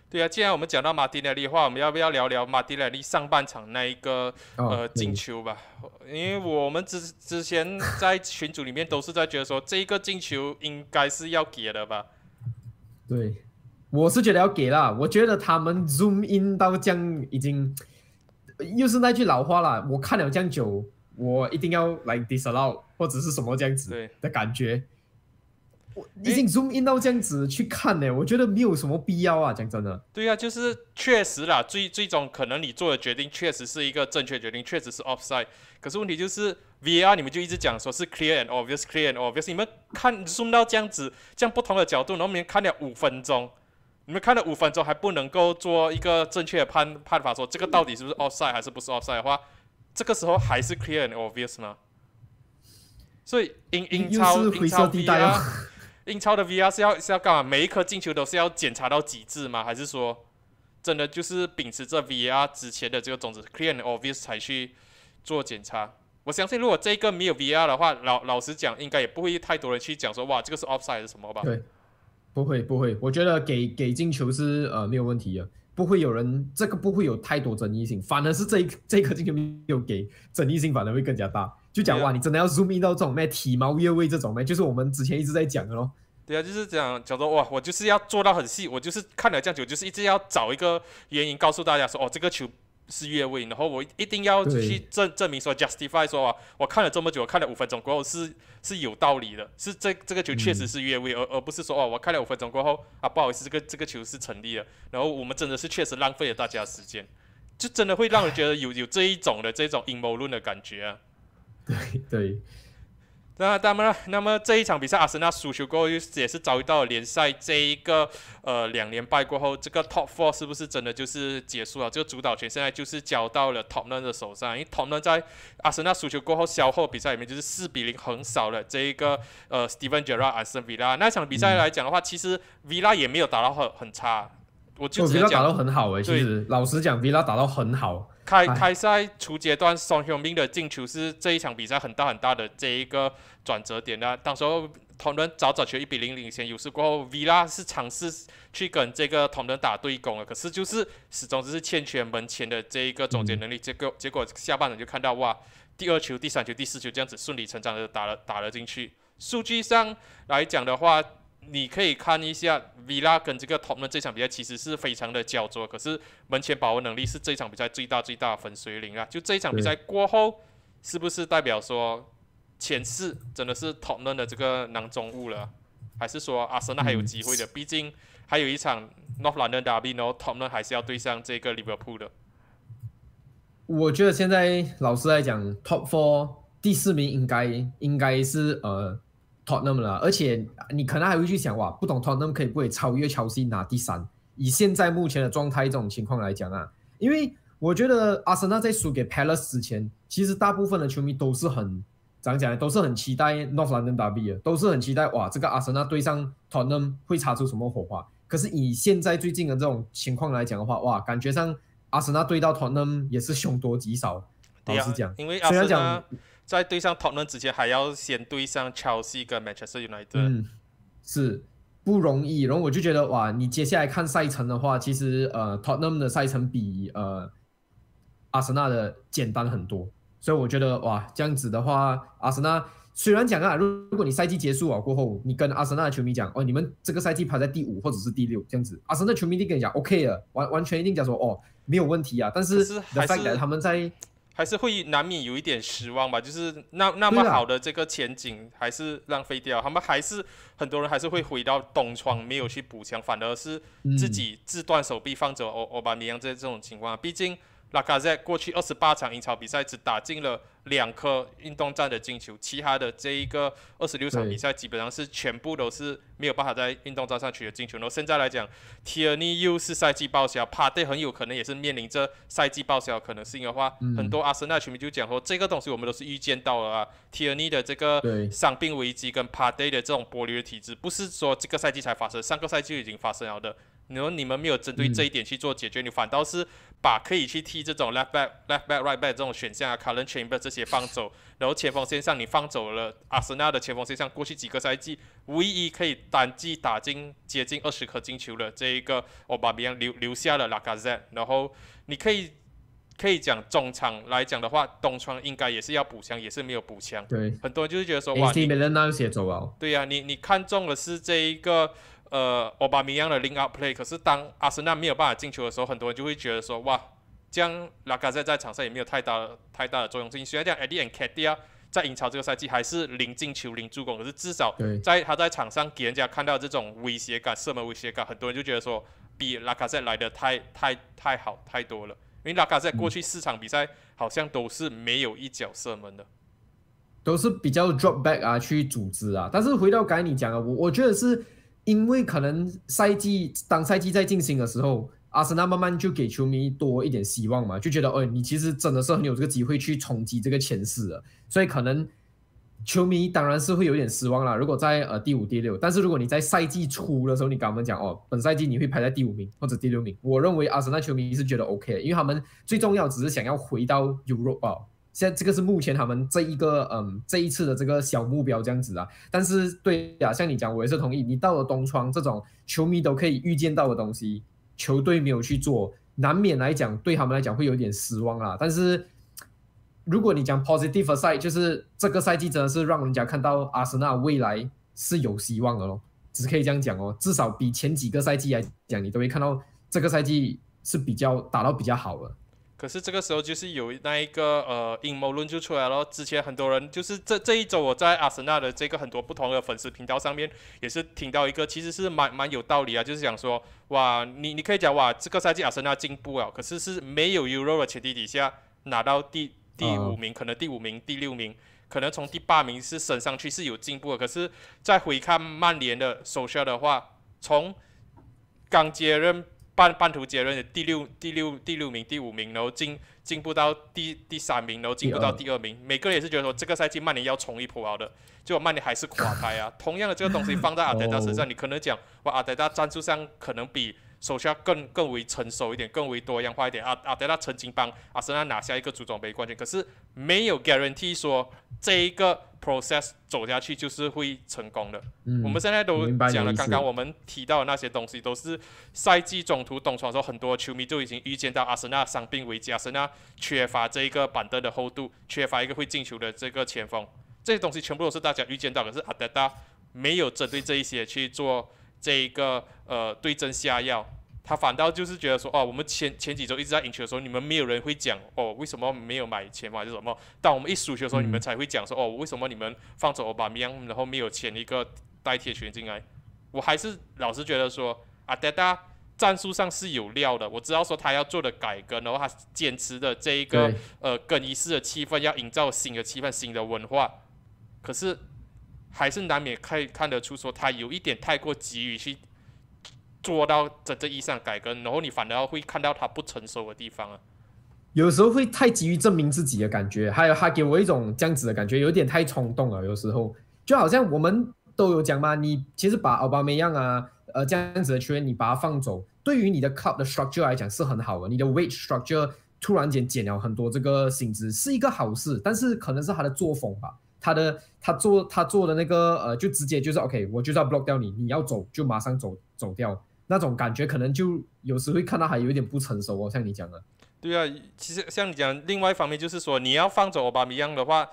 对啊，既然我们讲到马丁内利的话，我们要不要聊聊马丁内利上半场那一个、哦、呃进球吧？因为我们之之前在群组里面都是在觉得说这个进球应该是要给的吧。 对，我是觉得要给啦。我觉得他们 zoom in 到这样已经，又是那句老话啦。我看了这样久，我一定要来 disallow 或者是什么这样子的感觉。我已经 zoom in 到这样子去看呢、欸，我觉得没有什么必要啊。讲真的，对啊，就是确实啦，最最终可能你做的决定确实是一个正确决定，确实是 offside。可是问题就是。 V R 你们就一直讲说是 clear and obvious, clear and obvious。你们看 zoom 到这样子，这样不同的角度，然后你们看了五分钟，你们看了五分钟还不能够做一个正确的判判法，说这个到底是不是 offside 还是不是 offside 的话，这个时候还是 clear and obvious 吗？所以英英超英超 V R 英超的 V R 是要是要干嘛？每一颗进球都是要检查到极致吗？还是说真的就是秉持着 V R 之前的这个宗旨 clear and obvious 才去做检查？我相信如果这个没有 V R 的话，老老实讲，应该也不会太多人去讲说哇这个是 offside 是什么吧？对。 不会不会，我觉得给给进球是呃没有问题的，不会有人这个不会有太多争议性，反而是这一这颗进球没有给争议性，反而会更加大。就讲、啊、哇，你真的要 zoom in 到这种咩体毛越位这种咩，就是我们之前一直在讲的咯。对啊，就是讲讲说哇，我就是要做到很细，我就是看了这样久，就是一直要找一个原因告诉大家说哦这个球是越位，然后我一定要去证证明说 justify 说哇，我看了这么久，我看了五分钟过后是。 是有道理的，是这这个球确实是越位，而、嗯、而不是说哦，我看了五分钟过后啊，不好意思，这个这个球是成立的，然后我们真的是确实浪费了大家的时间，就真的会让人觉得有有这一种的这种阴谋论的感觉啊。对对，那当然，那么这一场比赛，阿森纳输球过后，也是遭遇到了联赛这一个呃两连败过后，这个 top four 是不是真的就是结束了？这个主导权现在就是交到了 Tottenham 的手上，因为 Tottenham 在。 阿森纳输球过后，消耗比赛里面就是四比零横扫了这一个呃 Steven Gerrard 阿森维拉那场比赛来讲的话，嗯、其实 Villa 也没有打到很很差，我就直接讲、哦、Villa 打到很好哎、欸，其实老实讲 Villa 打到很好。开开赛初阶段 Son Heung-min 的进球是这一场比赛很大很大的这一个转折点啦。当时候 Tottenham 早早球一比零领先优势过后 ，Villa 是尝试去跟这个 Tottenham 打对攻了，可是就是始终只是欠缺门前的这一个终结能力。嗯、结果结果下半场就看到哇。 第二球、第三球、第四球这样子顺理成章的打了打了进去。数据上来讲的话，你可以看一下 Villa 跟这个 Tottenham 这场比赛其实是非常的焦灼，可是门前把握能力是这场比赛最大最大的分水岭啊！就这一场比赛过后，是不是代表说前四真的是 Tottenham 的这个囊中物了？还是说阿森纳还有机会的？嗯、毕竟还有一场 North London Derby， 然后 Tottenham 还是要对上这个 Liverpool 的。 我觉得现在老实来讲 ，Top Four 第四名应该应该是呃 Tottenham 了，而且你可能还会去想哇，不懂 Tottenham 可以不可以超越Chelsea拿第三？以现在目前的状态这种情况来讲啊，因为我觉得阿森纳在输给 Palace 之前，其实大部分的球迷都是很怎样讲，都是很期待 North London Derby 的，都是很期待哇，这个阿森纳对上 Tottenham 会擦出什么火花？可是以现在最近的这种情况来讲的话，哇，感觉上。 阿森纳对到 Tottenham 也是凶多吉少，老实讲，因为阿森纳在对上 Tottenham 之前还要先对上 Chelsea 跟 Manchester United， 嗯，是不容易。然后我就觉得哇，你接下来看赛程的话，其实呃 Tottenham 的赛程比呃阿森纳的简单很多，所以我觉得哇，这样子的话，阿森纳虽然讲啊，如果你赛季结束了过后，你跟阿森纳的球迷讲哦，你们这个赛季排在第五或者是第六这样子，阿森纳球迷一定跟你讲 OK 了，完完全一定讲说哦。 没有问题啊，但是还是他们在还是会难免有一点失望吧，就是那那么好的这个前景还是浪费掉，他们还是很多人还是会回到东窗没有去补强，反而是自己自断手臂放走欧欧巴梅扬这这种情况、啊。毕竟拉卡泽过去二十八场英超比赛只打进了两颗运动战的进球，其他的这一个二十六场比赛基本上是全部都是没有办法在运动战上取得进球。然后现在来讲 ，Tierney 又是赛季报销，帕蒂很有可能也是面临着赛季报销可能性的话，嗯、很多阿森纳球迷就讲说这个东西我们都是预见到了啊 ，Tierney 的这个伤病危机跟帕蒂的这种玻璃的体质，不是说这个赛季才发生，上个赛季已经发生了的。然后你们没有针对这一点去做解决，嗯、你反倒是。 把可以去踢这种 left back、left back、right back 这种选项啊 ，Callum Chambers 这些放走，然后前锋线上你放走了阿森纳的前锋线上，过去几个赛季唯一可以单季打进接近二十颗进球的这一个奥巴梅扬留留下了 Lacazette， 然后你可以可以讲中场来讲的话，东窗应该也是要补强，也是没有补强。对，很多人就是觉得说哇，你对呀、啊，你你看中的是这一个。 呃，奥巴梅扬的 link up play， 可是当阿森纳没有办法进球的时候，很多人就会觉得说，哇，这样拉卡泽在场上也没有太大的太大的作用。虽然讲 Eddie and Ketia 在英超这个赛季还是零进球、零助攻，可是至少在他在场上给人家看到这种威胁感、射门威胁感，很多人就觉得说，比拉卡泽来的太太太好太多了。因为拉卡泽过去四场比赛好像都是没有一脚射门的。 都是比较 drop back 啊，去组织啊。但是回到刚才你讲啊，我我觉得是因为可能赛季当赛季在进行的时候，阿森纳慢慢就给球迷多一点希望嘛，就觉得哦，你其实真的是很有这个机会去冲击这个前四的，所以可能球迷当然是会有点失望啦。如果在呃第五、第六，但是如果你在赛季初的时候，你跟他们讲哦，本赛季你会排在第五名或者第六名，我认为阿森纳球迷是觉得 OK 的，因为他们最重要只是想要回到 Europe。 现在这个是目前他们这一个嗯这一次的这个小目标这样子啊，但是对呀、啊，像你讲，我也是同意，你到了东窗这种球迷都可以预见到的东西，球队没有去做，难免来讲对他们来讲会有点失望啦。但是如果你讲 positive side， 就是这个赛季真的是让人家看到阿森纳未来是有希望的咯，只可以这样讲哦，至少比前几个赛季来讲，你都会看到这个赛季是比较打到比较好的。 可是这个时候就是有那一个呃阴谋论就出来了。之前很多人就是这这一周我在阿森纳的这个很多不同的粉丝频道上面也是听到一个，其实是蛮蛮有道理啊，就是讲说哇，你你可以讲哇，这个赛季阿森纳进步了，可是是没有 Euro 的前提底下拿到第第五名，可能第五名、第六名，可能从第八名是升上去是有进步的。可是再回看曼联的首秀的话，从刚接任。 半半途接任的第六、第六、第六名、第五名，然后进进步到第第三名，然后进步到第二名。每个人也是觉得说，这个赛季曼联要冲一波好的，结果曼联还是垮台啊。同样的这个东西放在阿德达身上， oh. 你可能讲哇，阿德达战术上可能比手下更更为成熟一点，更为多样化一点。阿阿德达曾经帮阿森纳拿下一个足总杯冠军，可是没有 guarantee 说这一个 process 走下去就是会成功的。嗯、我们现在都讲了，刚刚我们提到的那些东西，都是赛季中途东窗的时候，很多球迷就已经预见到阿森纳伤病危机，阿森纳缺乏这一个板凳的厚度，缺乏一个会进球的这个前锋，这些东西全部都是大家预见到，可是阿德达没有针对这一些去做这一个呃对症下药。 他反倒就是觉得说，哦，我们前前几周一直在赢球的时候，你们没有人会讲，哦，为什么没有买钱嘛，还是什么？当我们一输球的时候，你们才会讲说，哦，为什么你们放走奥巴梅扬，然后没有签一个代替球员进来？我还是老是觉得说，阿德达战术上是有料的，我知道说他要做的改革，然后他坚持的这一个呃更衣室的气氛，要营造新的气氛、新的文化，可是还是难免看看得出说，他有一点太过急于去。 做到真正意义上改革，然后你反而会看到他不成熟的地方啊。有时候会太急于证明自己的感觉，还有他给我一种这样子的感觉，有点太冲动了。有时候就好像我们都有讲嘛，你其实把奥巴梅扬啊，呃这样子的球员你把他放走，对于你的 club 的 structure 来讲是很好的，你的 wage structure 突然间减了很多这个薪资是一个好事，但是可能是他的作风吧。 他的他做他做的那个呃，就直接就是 OK， 我就是要 block 掉你，你要走就马上走走掉，那种感觉可能就有时会看到还有一点不成熟哦，像你讲的。对啊，其实像你讲，另外一方面就是说，你要放走奥巴梅扬的话，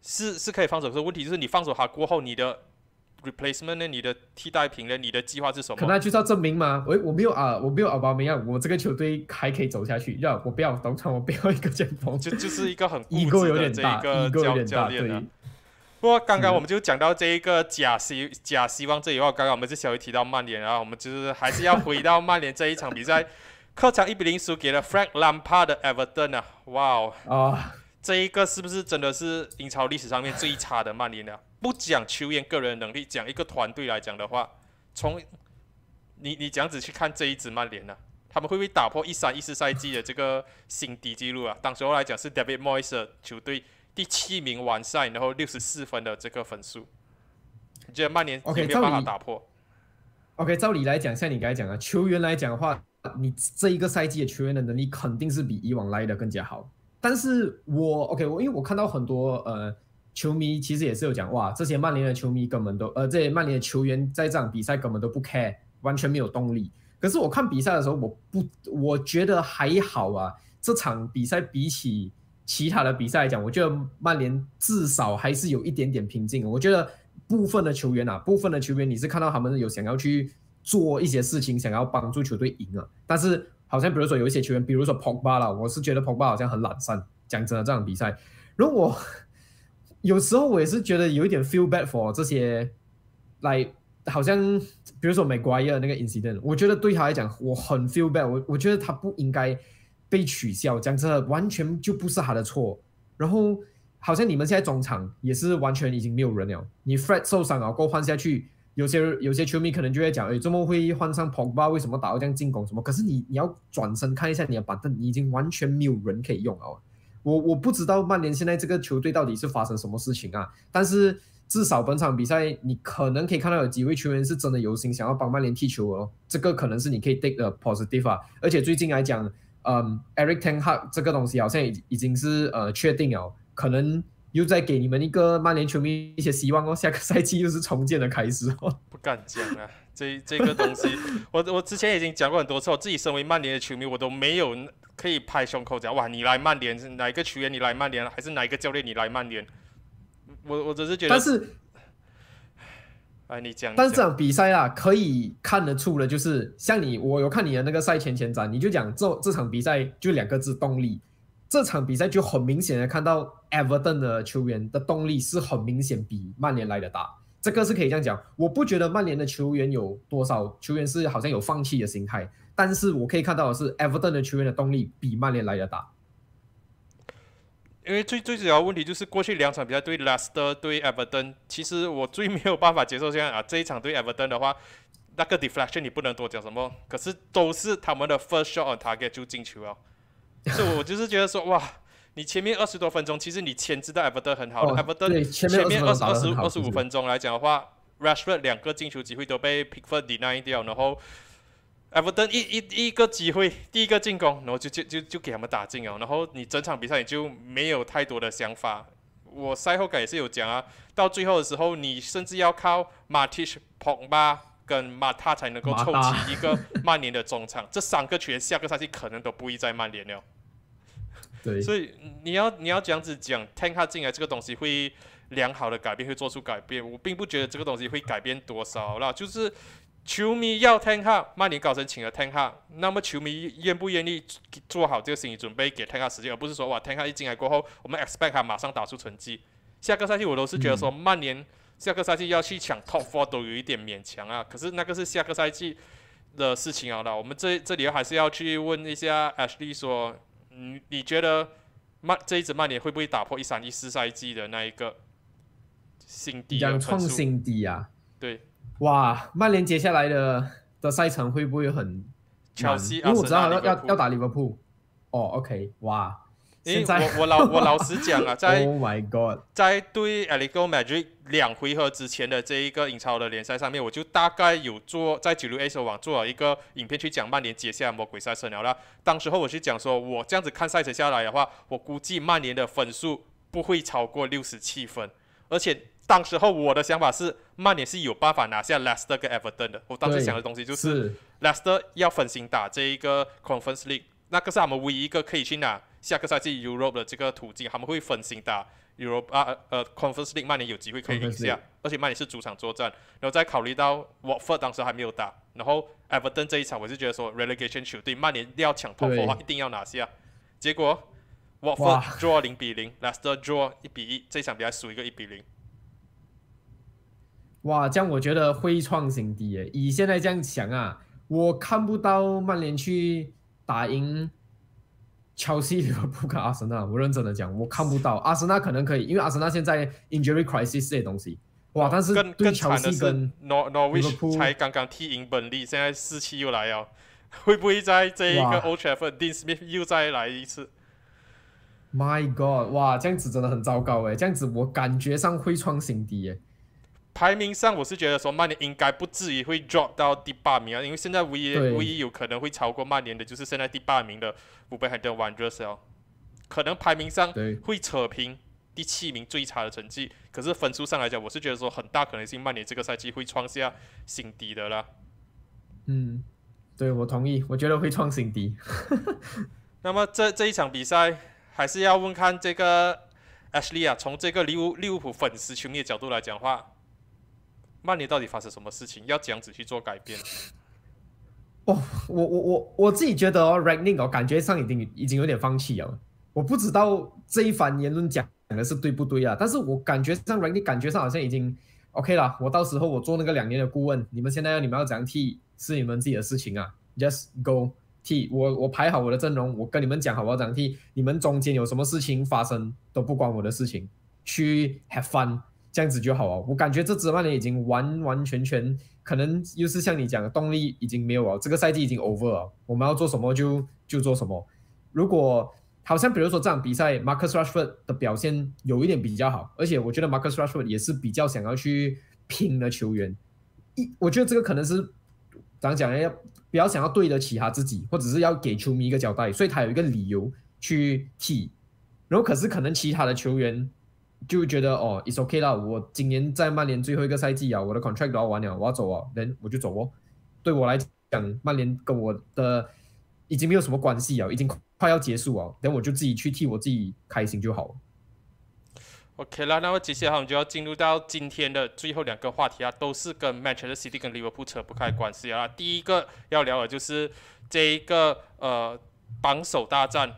是是可以放手，可是问题就是你放手他过后，你的 replacement 呢，你的替代品呢，你的计划是什么？可能就是要证明嘛，我我没有啊，我没有奥巴梅扬，我这个球队还可以走下去，要我不要董场，我不要一个前锋，就就是一个很固执的这一个教教练啊。 不过刚刚我们就讲到这一个假希假希望这一话，刚刚我们是稍微提到曼联啊，我们就是还是要回到曼联这一场比赛，客场一比零输给了 Frank Lampard 的 Everton 啊，哇哦，啊，这一个是不是真的是英超历史上面最差的曼联啊？不讲球员个人能力，讲一个团队来讲的话，从你你这样子去看这一支曼联啊，他们会不会打破一三一四赛季的这个新低纪录啊？当时候来讲是 David Moyes 的球队。 第七名完赛，然后六十四分的这个分数，你觉得曼联有没有办法打破 ？OK， 照理来讲，像你刚才讲的，球员来讲的话，你这一个赛季的球员的能力肯定是比以往来的更加好。但是我 OK， 我因为我看到很多呃球迷其实也是有讲，哇，这些曼联的球迷根本都呃，这些曼联的球员在这场比赛根本都不 care， 完全没有动力。可是我看比赛的时候，我不，我觉得还好啊，这场比赛比起。 其他的比赛来讲，我觉得曼联至少还是有一点点平静。我觉得部分的球员啊，部分的球员你是看到他们有想要去做一些事情，想要帮助球队赢啊。但是好像比如说有一些球员，比如说 Pogba 啦，我是觉得 Pogba 好像很懒散。讲真的，这场比赛，如果有时候我也是觉得有一点 feel bad for 这些，来好像比如说 Maguire 那个 incident， 我觉得对他来讲我很 feel bad， 我我觉得他不应该。 被取消，讲真的，完全就不是他的错。然后好像你们现在中场也是完全已经没有人了，你 Fred 受伤了，过换下去，有些有些球迷可能就会讲，哎，怎么会换上 Pogba？ 为什么打到这样进攻什么？可是你你要转身看一下你的板凳，你已经完全没有人可以用了。我我不知道曼联现在这个球队到底是发生什么事情啊！但是至少本场比赛你可能可以看到有几位球员是真的有心想要帮曼联踢球哦，这个可能是你可以 take the positive 啊。而且最近来讲，嗯 ，Eric Ten Hag 这个东西好像已已经是呃确定了，可能。 又再给你们一个曼联球迷一些希望哦，下个赛季又是重建的开始哦。不敢讲啊，这这个东西，我我之前已经讲过很多次，我自己身为曼联的球迷，我都没有可以拍胸口讲哇，你来曼联，哪一个球员你来曼联，还是哪一个教练你来曼联？我我只是觉得，但是，哎，你讲，但是这场比赛啊，可以看得出的就是像你，我有看你的那个赛前前瞻，你就讲这这场比赛就两个字动力。 这场比赛就很明显的看到 Everton 的球员的动力是很明显比曼联来的大，这个是可以这样讲。我不觉得曼联的球员有多少球员是好像有放弃的心态，但是我可以看到的是 Everton 的球员的动力比曼联来的大。因为最最主要的问题就是过去两场比赛对 Leicester 对 Everton， 其实我最没有办法接受像啊这一场对 Everton 的话，那个 deflection 你不能多讲什么，可是都是他们的 first shot on target 就进球了。 所以我就是觉得说，哇，你前面二十多分钟，其实你牵制到 Everton 很好的、哦、，Everton 前面二十二十二十五分钟来讲的话 ，Rashford 两个进球机会都被 Pickford deny 掉，然后 Everton 一一一个机会，第一个进攻，然后就就就就给他们打进了，然后你整场比赛你就没有太多的想法。我赛后感也是有讲啊，到最后的时候，你甚至要靠 Modrić、Pogba 跟马塔才能够凑齐一个曼联的中场，这三个球员下个赛季可能都不会在曼联了。对，所以你要你要这样子讲 ，Ten Hag 进来这个东西会良好的改变，会做出改变。我并不觉得这个东西会改变多少啦，就是球迷要 Ten Hag， 曼联高层请了 Ten Hag， 那么球迷愿不愿意做好这个心理准备，给 Ten Hag 时间，而不是说哇 Ten Hag 一进来过后，我们 expect 他马上打出成绩。下个赛季我都是觉得说曼联。嗯 下个赛季要去抢 top four 都有一点勉强啊，可是那个是下个赛季的事情好了。我们这这里还是要去问一下 Ashley 说，你你觉得曼这一支曼联会不会打破一三一四赛季的那一个新低？讲创新低啊？对，哇，曼联接下来的的赛程会不会很？乔西，因为我知道要要要打利物浦。哦 ，OK， 哇。 因为我我老我老实讲啊，在 Oh my God， 在对 Atletico Madrid 两回合之前的这一个英超的联赛上面，我就大概有做在九六 A 手网做了一个影片去讲曼联接下来魔鬼赛程了啦。当时候我去讲说，我这样子看赛程下来的话，我估计曼联的分数不会超过六十七分，而且当时候我的想法是，曼联是有办法拿下 Leicester 跟 Everton 的。我当时想的东西就是 Leicester 要分心打这一个 Conference League， 那个是他们唯一一个可以去拿。 下个赛季 Europe 的这个途径，他们会分心打 Europe 啊呃 Conference League， 曼联有机会可以赢下，而且曼联是主场作战，然后再考虑到 Watford 当时还没有打，然后 Everton 这一场，我是觉得说 relegation 球队曼联要抢 top four 的话，一定要拿下。结果 Watford draw 零比零 ，Leicester draw 一比一，这场比赛输一个一比零。哇，这样我觉得会创新低耶！以现在这样想啊，我看不到曼联去打赢。 乔西、利物浦跟阿森纳，我认真的讲，我看不到。阿森纳可能可以，因为阿森纳现在 injury crisis 这些东西，哇！但是对乔西跟利物浦才刚刚踢赢本利，现在士气又来了，会不会在这一个 Old Trafford Dean Smith 又再来一次 ？My God！ 哇，这样子真的很糟糕哎，这样子我感觉上会创新低哎。排名上我是觉得说曼联应该不至于会 drop 到第八名啊，因为现在唯一唯一有可能会超过曼联的就是现在第八名的。 Wolverhampton Wanderers 哦，可能排名上会扯平第七名最差的成绩，可是分数上来讲，我是觉得说很大可能性曼联这个赛季会创下新低的啦。嗯，对，我同意，我觉得会创新低。那么这这一场比赛还是要问看这个 Ashley 啊，从这个利物利物浦粉丝球迷的角度来讲的话，曼联到底发生什么事情，要这样子去做改变？哦，我我我我自己觉得哦 ，Ragnick 哦，感觉上已经已经有点放弃了。我不知道这一番言论讲的是对不对啊，但是我感觉上 Ragnick 感觉上好像已经 OK 了。我到时候我做那个两年的顾问，你们现在要你们要怎样踢是你们自己的事情啊 ，Just go 踢。我我排好我的阵容，我跟你们讲好我要怎样踢，你们中间有什么事情发生都不关我的事情，去 have fun。这样子就好啊。我感觉这支曼联已经完完全全可能又是像你讲的动力已经没有了，这个赛季已经 over 了，我们要做什么就就做什么。如果好像比如说这场比赛 Marcus Rashford 的表现有一点比较好，而且我觉得 Marcus Rashford 也是比较想要去拼的球员，我觉得这个可能是怎样讲，要比较想要对得起他自己，或者是要给球迷一个交代，所以他有一个理由去踢。然后可是可能其他的球员就觉得哦 ，it's okay 啦，我今年在曼联最后一个赛季啊，我的 contract 都要完了，我要走啊，人我就走哦。对我来讲，曼联跟我的已经没有什么关系啊，已经快要结束啊，等我就自己去替我自己开心就好了。OK 啦，那么接下来我们就要进入到今天的最后两个话题啊，都是跟 Manchester City 跟 Liverpool 扯不开关系啊。第一个要聊的就是这一个呃榜首大战。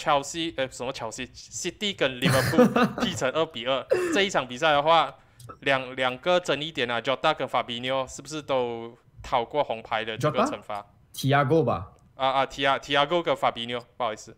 Chelsea 呃什么 Chelsea City 跟 Liverpool 踢成二比二，这一场比赛的话，两两个争议点啊 ，Jota 跟 Fabinho 是不是都讨过红牌的这个惩罚 ？Thiago 吧，啊啊 Thiago 跟 Fabinho， 不好意思。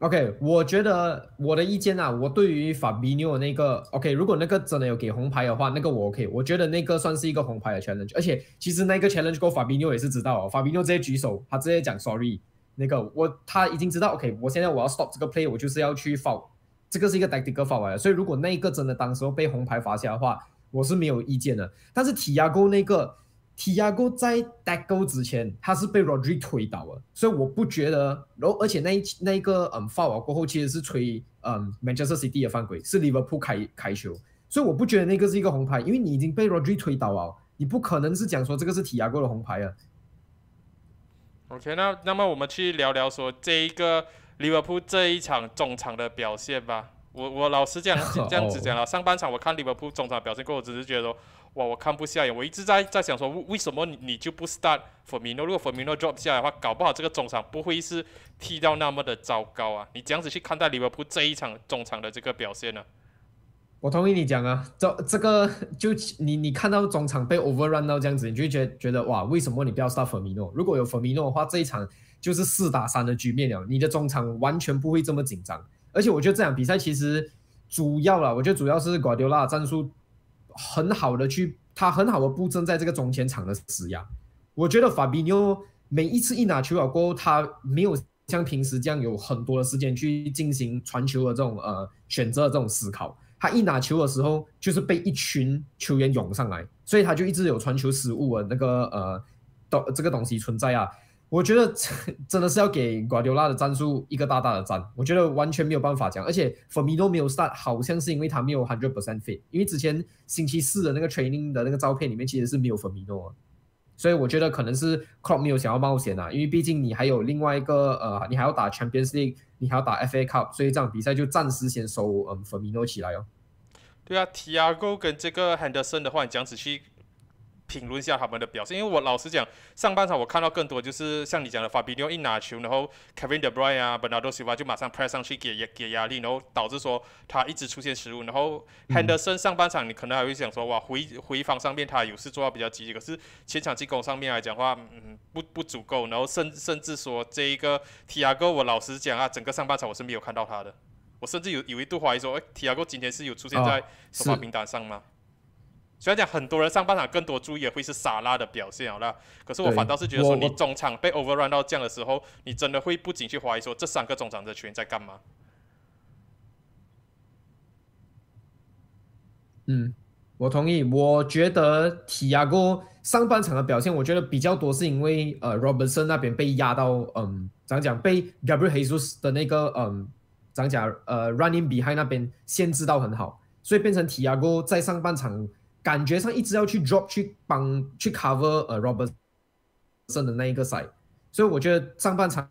OK， 我觉得我的意见啊，我对于 Fabinho 那个 OK， 如果那个真的有给红牌的话，那个我 OK， 我觉得那个算是一个红牌的 challenge， 而且其实那个 challenge 过 Fabinho 也是知道哦 ，Fabinho 直接举手，他直接讲 sorry。那个我他已经知道 ，OK， 我现在我要 stop 这个 play， 我就是要去 foul， 这个是一个 tactical foul 来的，所以如果那一个真的当时候被红牌罚下的话，我是没有意见的。但是 Thiago 那个 Thiago 在 tackle 之前，他是被 Rodri 推倒了，所以我不觉得。然后而且那一那一个嗯 foul 过后其实是吹嗯 Manchester City 的犯规，是 Liverpool 开开球，所以我不觉得那个是一个红牌，因为你已经被 Rodri 推倒了，你不可能是讲说这个是 Thiago 的红牌啊。OK， 那那么我们去聊聊说这一个利物浦这一场中场的表现吧。我我老实讲这样子讲了，上半场我看利物浦中场表现过，我只是觉得说哇我看不下眼，我一直在在想说为什么你你就不 start Firmino？ 如果 Firmino drop 下来的话，搞不好这个中场不会是踢到那么的糟糕啊。你这样子去看待利物浦这一场中场的这个表现呢、啊？我同意你讲啊，这这个就你你看到中场被 overrun 到这样子，你就会觉得觉得哇，为什么你不要 start Firmino？ 如果有 Firmino 的话，这一场就是四打三的局面了，你的中场完全不会这么紧张。而且我觉得这场比赛其实主要啦，我觉得主要是瓜迪奥拉战术很好的去，他很好的布阵在这个中前场的施压。我觉得 Fabinho 每一次一拿球了过后，他没有像平时这样有很多的时间去进行传球的这种呃选择的这种思考。他一拿球的时候，就是被一群球员涌上来，所以他就一直有传球失误的那个呃，这个东西存在啊。我觉得真的是要给瓜迪奥拉的战术一个大大的赞，我觉得完全没有办法讲。而且 Firmino 没有 start， 好像是因为他没有 百分之百 fit， 因为之前星期四的那个 training 的那个照片里面其实是没有 Firmino 的，所以我觉得可能是 Klopp 没有想要冒险啊，因为毕竟你还有另外一个呃，你还要打 Champions League。你还要打 F A Cup， 所以这场比赛就暂时先收嗯 Firmino 起来哦。对啊 ，Thiago 跟这个 Henderson 的话，你这样子去评论一下他们的表现，因为我老实讲，上半场我看到更多就是像你讲的 Fabinho 一拿球，然后 Kevin De Bruyne 啊 ，Bernardo Silva 就马上 press 上去给给压力，然后导致说他一直出现失误，然后 Henderson 上半场你可能还会想说哇回回防上面他有时做到比较积极，可是前场进攻上面来讲的话，嗯不不足够，然后甚甚至说这一个 Thiago 我老实讲啊，整个上半场我是没有看到他的，我甚至有有一度怀疑说，哎 Thiago 今天是有出现在首发名单上吗？哦虽然讲很多人上半场更多注意也会是沙拉的表现好啦，可是我反倒是觉得说你中场被 overrun 到这样的时候，你真的会不仅去怀疑说这三个中场的球员在干嘛。嗯，我同意，我觉得 Thiago 上半场的表现，我觉得比较多是因为呃 Robertson 那边被压到，嗯，怎样讲被 Gabriel Jesus 的那个嗯，怎样讲呃 running behind 那边限制到很好，所以变成 Thiago 在上半场。感觉上一直要去 drop 去帮去 cover 呃 Robertson 的那一个 side， 所以我觉得上半场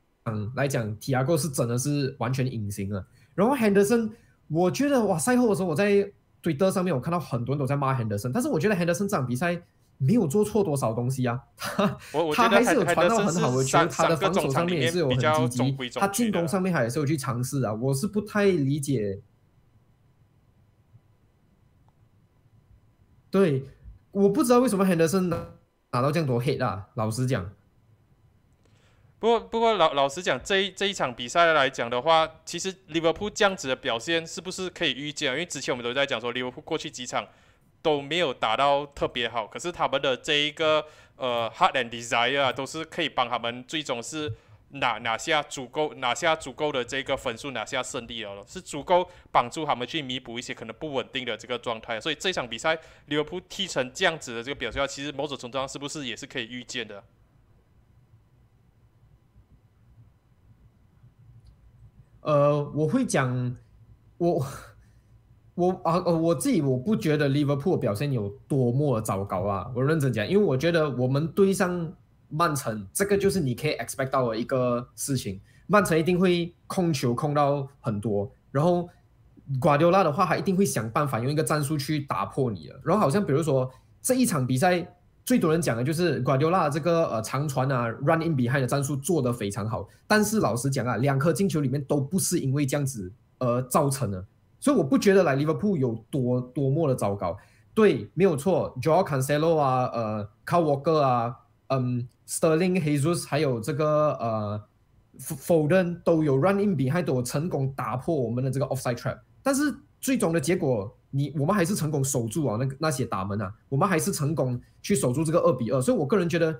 来讲 Thiago 是真的是完全隐形了。然后 Henderson， 我觉得哇赛后的时候我在 Twitter 上面我看到很多人都在骂 Henderson， 但是我觉得 Henderson 这场比赛没有做错多少东西啊，他他还是有传到很好的球，他的防守上面也是有很积极，中中他进攻上面还是有去尝试啊，我是不太理解。对，我不知道为什么 Henderson 拿到这样多 hit 啊，老实讲。不过，不过老老实讲，这一这一场比赛来讲的话，其实利物浦这样子的表现是不是可以预见？因为之前我们都在讲说，利物浦过去几场都没有打到特别好，可是他们的这一个呃 heart and desire 啊，都是可以帮他们最终是拿拿下足够拿下足够的这个分数，拿下胜利了，是足够帮助他们去弥补一些可能不稳定的这个状态。所以这场比赛利物浦踢成这样子的这个表现，其实某种程度上是不是也是可以预见的？ 呃，我会讲，我我啊、呃，我自己我不觉得 Liverpool 表现有多么糟糕啊，我认真讲，因为我觉得我们对上曼城，这个就是你可以 expect 到的一个事情，曼城一定会控球控到很多，然后瓜迪奥拉的话，他一定会想办法用一个战术去打破你的，然后好像比如说这一场比赛。 最多人讲的就是瓜迪奥拉这个呃长传啊 ，run in behind 的战术做得非常好，但是老实讲啊，两颗进球里面都不是因为这样子而造成的，所以我不觉得来利物浦有多多么的糟糕。对，没有错 ，Joao Cancelo 啊，呃 ，Kyle Walker 啊，嗯 ，Sterling Jesus 还有这个呃 Foden 都有 run in behind 都有成功打破我们的这个 offside trap， 但是最终的结果。 你我们还是成功守住啊，那那些打门啊，我们还是成功去守住这个二比二，所以我个人觉得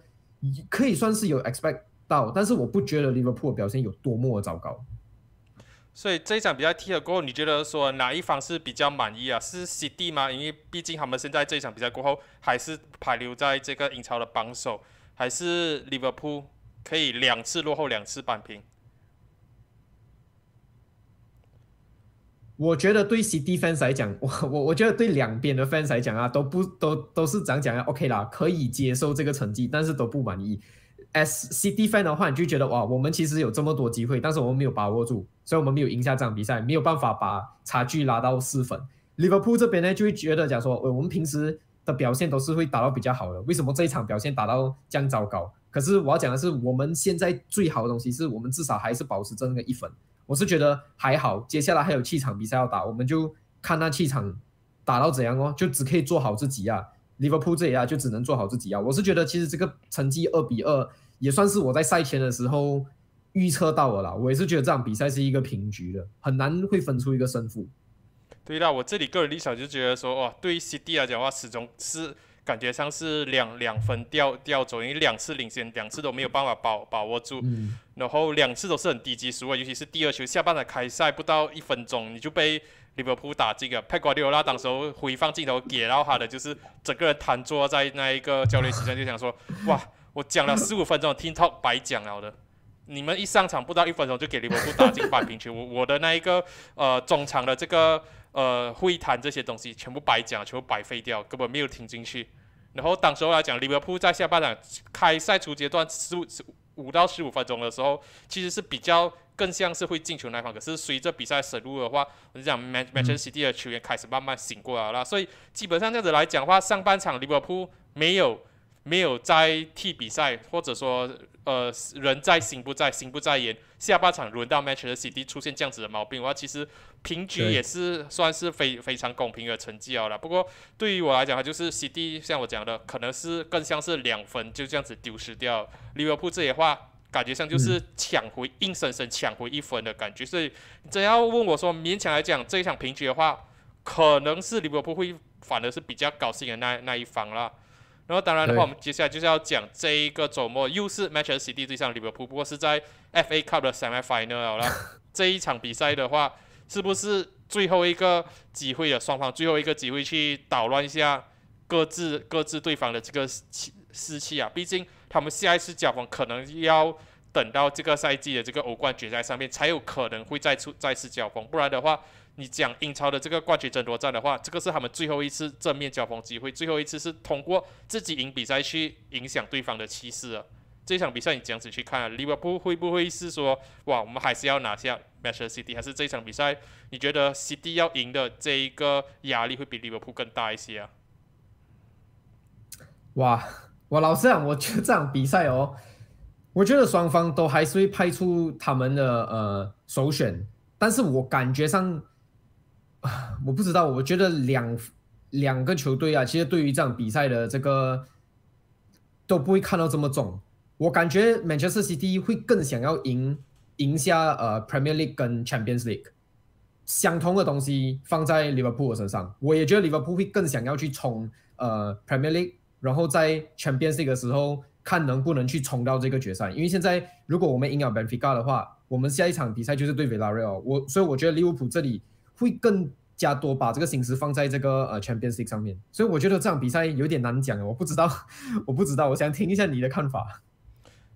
可以算是有 expect 到，但是我不觉得 Liverpool 的表现有多么的糟糕。所以这一场比赛踢了过后，你觉得说哪一方是比较满意啊？是 City 吗？因为毕竟他们现在这一场比赛过后还是排留在这个英超的榜首，还是 Liverpool 可以两次落后，两次扳平？ 我觉得对 City fans 来讲，我我我觉得对两边的 fans 来讲啊，都不都都是讲讲啊 ，OK 啦，可以接受这个成绩，但是都不满意。As City fan 的话，你就觉得哇，我们其实有这么多机会，但是我们没有把握住，所以我们没有赢下这场比赛，没有办法把差距拉到四分。Liverpool 这边呢，就会觉得讲说，呃，我们平时的表现都是会打到比较好的，为什么这一场表现打到这样糟糕？可是我要讲的是，我们现在最好的东西是我们至少还是保持着那个一分。 我是觉得还好，接下来还有七场比赛要打，我们就看那七场打到怎样哦，就只可以做好自己啊。Liverpool 这里啊，就只能做好自己啊。我是觉得其实这个成绩二比二也算是我在赛前的时候预测到了啦。我也是觉得这场比赛是一个平局的，很难会分出一个胜负。对啦，我这里个人立场就觉得说，哇，对于 City 来讲的话，始终是感觉上是两两分掉掉走，因为两次领先，两次都没有办法把把握住。嗯 然后两次都是很低级数啊，尤其是第二球下半场开赛不到一分钟，你就被利物浦打进了。佩瓜迪奥拉当时候回放镜头给到他的，就是整个人瘫坐在那一个教练席上，就想说：哇，我讲了十五分钟听 talk 白讲了的。你们一上场不到一分钟就给利物浦打进扳平球，我我的那一个呃中场的这个呃会谈这些东西全部白讲，全部白费掉，根本没有听进去。然后当时候来讲，利物浦在下半场开赛初阶段十五十。 五到十五分钟的时候，其实是比较更像是会进球那方。可是随着比赛深入的话，我就讲 Manchester City 的球员开始慢慢醒过来了。所以基本上这样子来讲的话，上半场利物浦没有没有在踢比赛，或者说呃人在心不在，心不在焉。下半场轮到 Manchester City 出现这样子的毛病的话，其实平局也是算是非非常公平的成绩了啦。不过对于我来讲，它就是 City 像我讲的，可能是更像是两分就这样子丢失掉。 利物浦这些话，感觉上就是抢回，硬生生抢回一分的感觉。所以，真要问我说，勉强来讲这一场平局的话，可能是利物浦会反而是比较高兴的那那一方啦。然后，当然的话，我们接下来就是要讲这一个周末又是 Manchester City 对上利物浦，不过是在 F A Cup 的 semi final 啦。这一场比赛的话，是不是最后一个机会了？双方最后一个机会去捣乱一下各自各自对方的这个士气啊，毕竟。 他们下一次交锋可能要等到这个赛季的这个欧冠决赛上面，才有可能会再出再次交锋。不然的话，你讲英超的这个冠军争夺战的话，这个是他们最后一次正面交锋机会，最后一次是通过自己赢比赛去影响对方的气势了。这场比赛你这样子去看、啊，利物浦会不会是说，哇，我们还是要拿下 Manchester City， 还是这场比赛你觉得 City 要赢的这一个压力会比利物浦更大一些啊？哇！ 我老实讲，我觉得这场比赛哦，我觉得双方都还是会派出他们的呃首选，但是我感觉上，我不知道，我觉得两两个球队啊，其实对于这场比赛的这个都不会看到这么重，我感觉 Manchester City 会更想要赢赢下呃 Premier League 跟 Champions League， 相同的东西放在 Liverpool 身上，我也觉得 Liverpool 会更想要去冲呃 Premier League， 然后在 Champions League 的时候看能不能去冲到这个决赛，因为现在如果我们赢了 Benfica 的话，我们下一场比赛就是对 Villarreal， 我所以我觉得利物浦这里会更加多把这个心思放在这个呃 Champions League 上面，所以我觉得这场比赛有点难讲，我不知道，我不知道，我想听一下你的看法。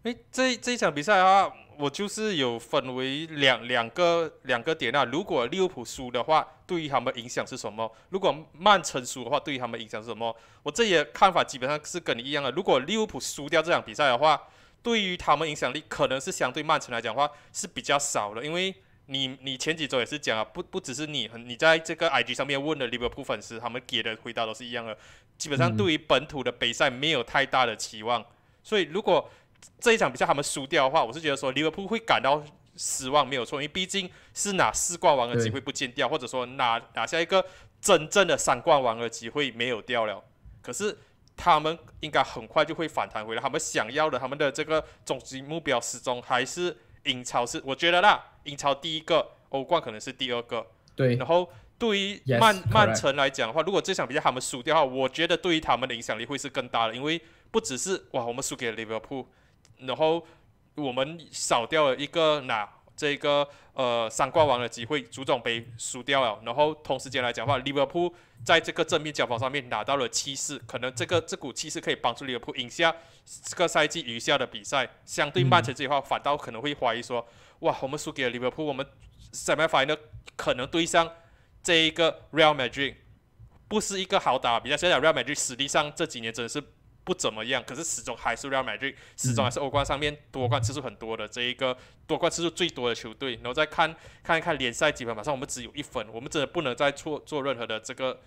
哎，这这一场比赛啊，我就是有分为两两个两个点啊。如果利物浦输的话，对于他们影响是什么？如果曼城输的话，对于他们影响是什么？我这些看法基本上是跟你一样的。如果利物浦输掉这场比赛的话，对于他们影响力可能是相对曼城来讲的话是比较少的，因为你你前几周也是讲啊，不不只是你，你在这个 I G 上面问的利物浦粉丝，他们给的回答都是一样的。基本上对于本土的杯赛没有太大的期望，所以如果 这一场比赛他们输掉的话，我是觉得说利物浦会感到失望，没有错，因为毕竟是拿四冠王的机会不见掉，或者说拿拿下一个真正的三冠王的机会没有掉了。可是他们应该很快就会反弹回来，他们想要的，他们的这个终极目标始终还是英超是，我觉得啦，英超第一个，欧冠可能是第二个。对，然后。 对于曼 yes, 曼城来讲的话，如果这场比赛他们输掉的话，我觉得对于他们的影响力会是更大的，因为不只是哇，我们输给了利物浦，然后我们少掉了一个拿这个呃三冠王的机会，足总杯输掉了，然后同时间来讲的话，利物浦在这个正面交锋上面拿到了气势，可能这个这股气势可以帮助利物浦赢下这个赛季余下的比赛。相对曼城这一块，反倒可能会怀疑说，哇，我们输给了利物浦，我们 semi final 可能对上 这一个 Real Madrid 不是一个好打比赛。虽然 Real Madrid 实力上这几年真的是不怎么样，可是始终还是 Real Madrid， 始终还是欧冠上面夺冠次数很多的这一个夺冠次数最多的球队。然后再看看一看联赛积分榜上，我们只有一分，我们真的不能再做做任何的这个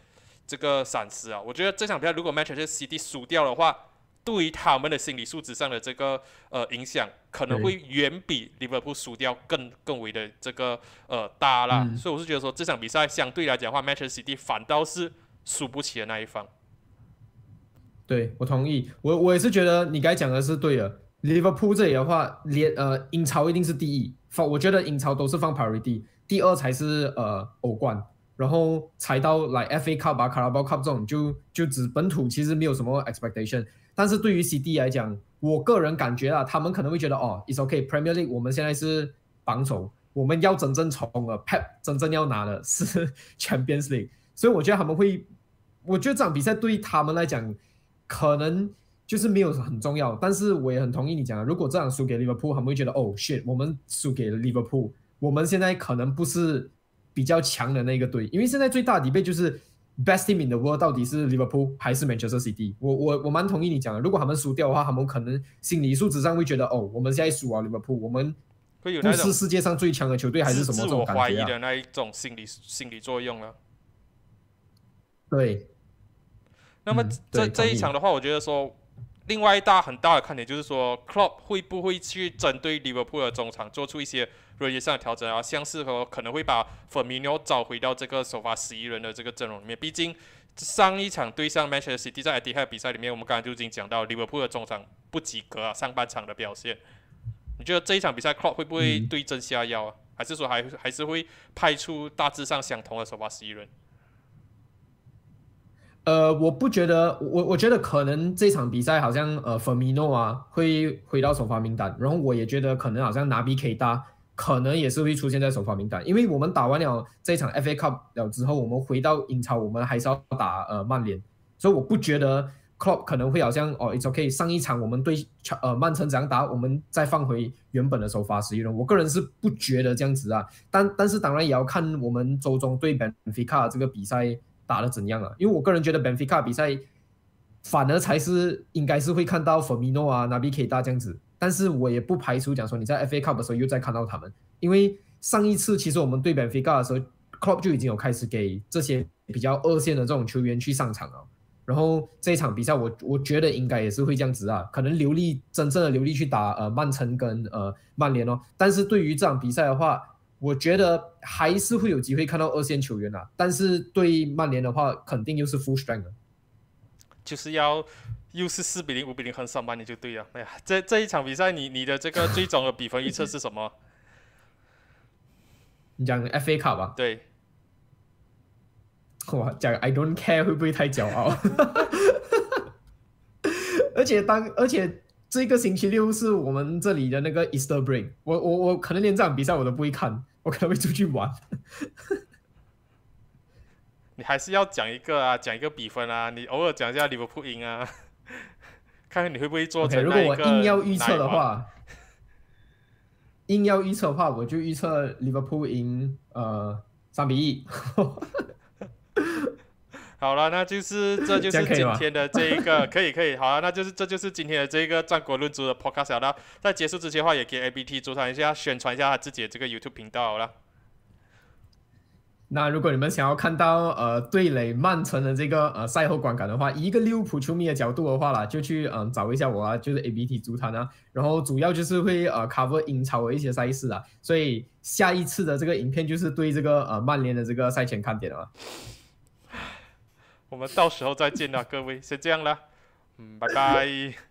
这个闪失啊！我觉得这场比赛如果 Manchester City 输掉的话，对于他们的心理素质上的这个呃影响，可能会远比利物浦输掉更更为的这个呃大啦。嗯、所以我是觉得说这场比赛相对来讲的话 ，Manchester City 反倒是输不起的那一方。对，我同意，我我也是觉得你刚才讲的是对的。利物浦这里的话，连呃英超一定是第一，放我觉得英超都是放 priority， 第二才是呃欧冠。 然后才到来 F A Cup 啊、Carabao Cup 这种，就就指本土其实没有什么 expectation。但是对于 C D 来讲，我个人感觉啊，他们可能会觉得哦 ，it's okay Premier League 我们现在是榜首，我们要真正冲了 ，Pep 真正要拿的是 Champions League。所以我觉得他们会，我觉得这场比赛对于他们来讲，可能就是没有很重要。但是我也很同意你讲的，如果这场输给 Liverpool， 他们会觉得哦 shit， 我们输给了 Liverpool， 我们现在可能不是 比较强的那个队，因为现在最大的 debate 就是 best team in the world 到底是 Liverpool 还是 Manchester City。我我我蛮同意你讲的，如果他们输掉的话，他们可能心理素质上会觉得哦，我们现在输啊 Liverpool， 我们不是世界上最强的球队还是什么这种感觉啊。自我怀疑的那一种心理心理作用啊。对。那么这、嗯、这一场的话，我觉得说，另外一大很大的看点就是说 ，Klopp 会不会去针对 Liverpool 的中场做出一些 轮椅上的调整啊，像是和可能会把 Firmino 找回到这个首发十一人的这个阵容里面。毕竟上一场对上 Manchester City 在 Etihad 比赛里面，我们刚才就已经讲到 Liverpool 的中场不及格啊，上半场的表现。你觉得这一场比赛 Klopp 会不会对症下药啊？嗯、还是说还还是会派出大致上相同的首发十一人？呃，我不觉得，我我觉得可能这场比赛好像呃 Firmino 啊会回到首发名单，然后我也觉得可能好像拿 B K 搭 可能也是会出现在首发名单，因为我们打完了这一场 F A Cup 了之后，我们回到英超，我们还是要打呃曼联，所以我不觉得 Klopp 可能会好像哦 ，it's okay， 上一场我们对呃曼城怎样打，我们再放回原本的首发十一人，我个人是不觉得这样子啊，但但是当然也要看我们周中对 Benfica 这个比赛打得怎样啊，因为我个人觉得 Benfica 比赛反而才是应该是会看到 Firmino 啊、Naby Keita 这样子。 但是我也不排除讲说你在 F A Cup 的时候又再看到他们，因为上一次其实我们对 Benfica 的时候 ，Klopp 就已经有开始给这些比较二线的这种球员去上场了。然后这一场比赛我，我我觉得应该也是会这样子啊，可能流力真正的流力去打呃曼城跟呃曼联哦。但是对于这场比赛的话，我觉得还是会有机会看到二线球员啊。但是对曼联的话，肯定又是 full strength 了，就是要又是四比零、五比零横扫曼联就对了。哎呀，这这一场比赛你，你你的这个最终的比分预测是什么？你讲 F A Cup 吧？对。哇，讲 I don't care 会不会太骄傲？而且当而且这个星期六是我们这里的那个 Easter break， 我我我可能连这场比赛我都不会看，我可能会出去玩。你还是要讲一个啊，讲一个比分啊，你偶尔讲一下利物浦赢啊，看看你会不会做成那一个。Okay, 如果我硬要预测的话，硬要预测的话，我就预测利物浦赢呃三比一。好了，那就是这就是今天的这一个，可以可以，好了，那就是这就是今天的这一个战国论足的 podcast 了。在结束之前的话，也给 A B T 足坛一下宣传一下他自己的这个 YouTube 频道好了。那如果你们想要看到呃对垒曼城的这个呃赛后观感的话，以一个利物浦球迷的角度的话啦，就去嗯、呃、找一下我啊，就是 A B T 足坛啊，然后主要就是会呃 cover 英超的一些赛事啦，所以下一次的这个影片就是对这个呃曼联的这个赛前看点了。我们到时候再见了，各位，先这样啦，嗯，拜拜。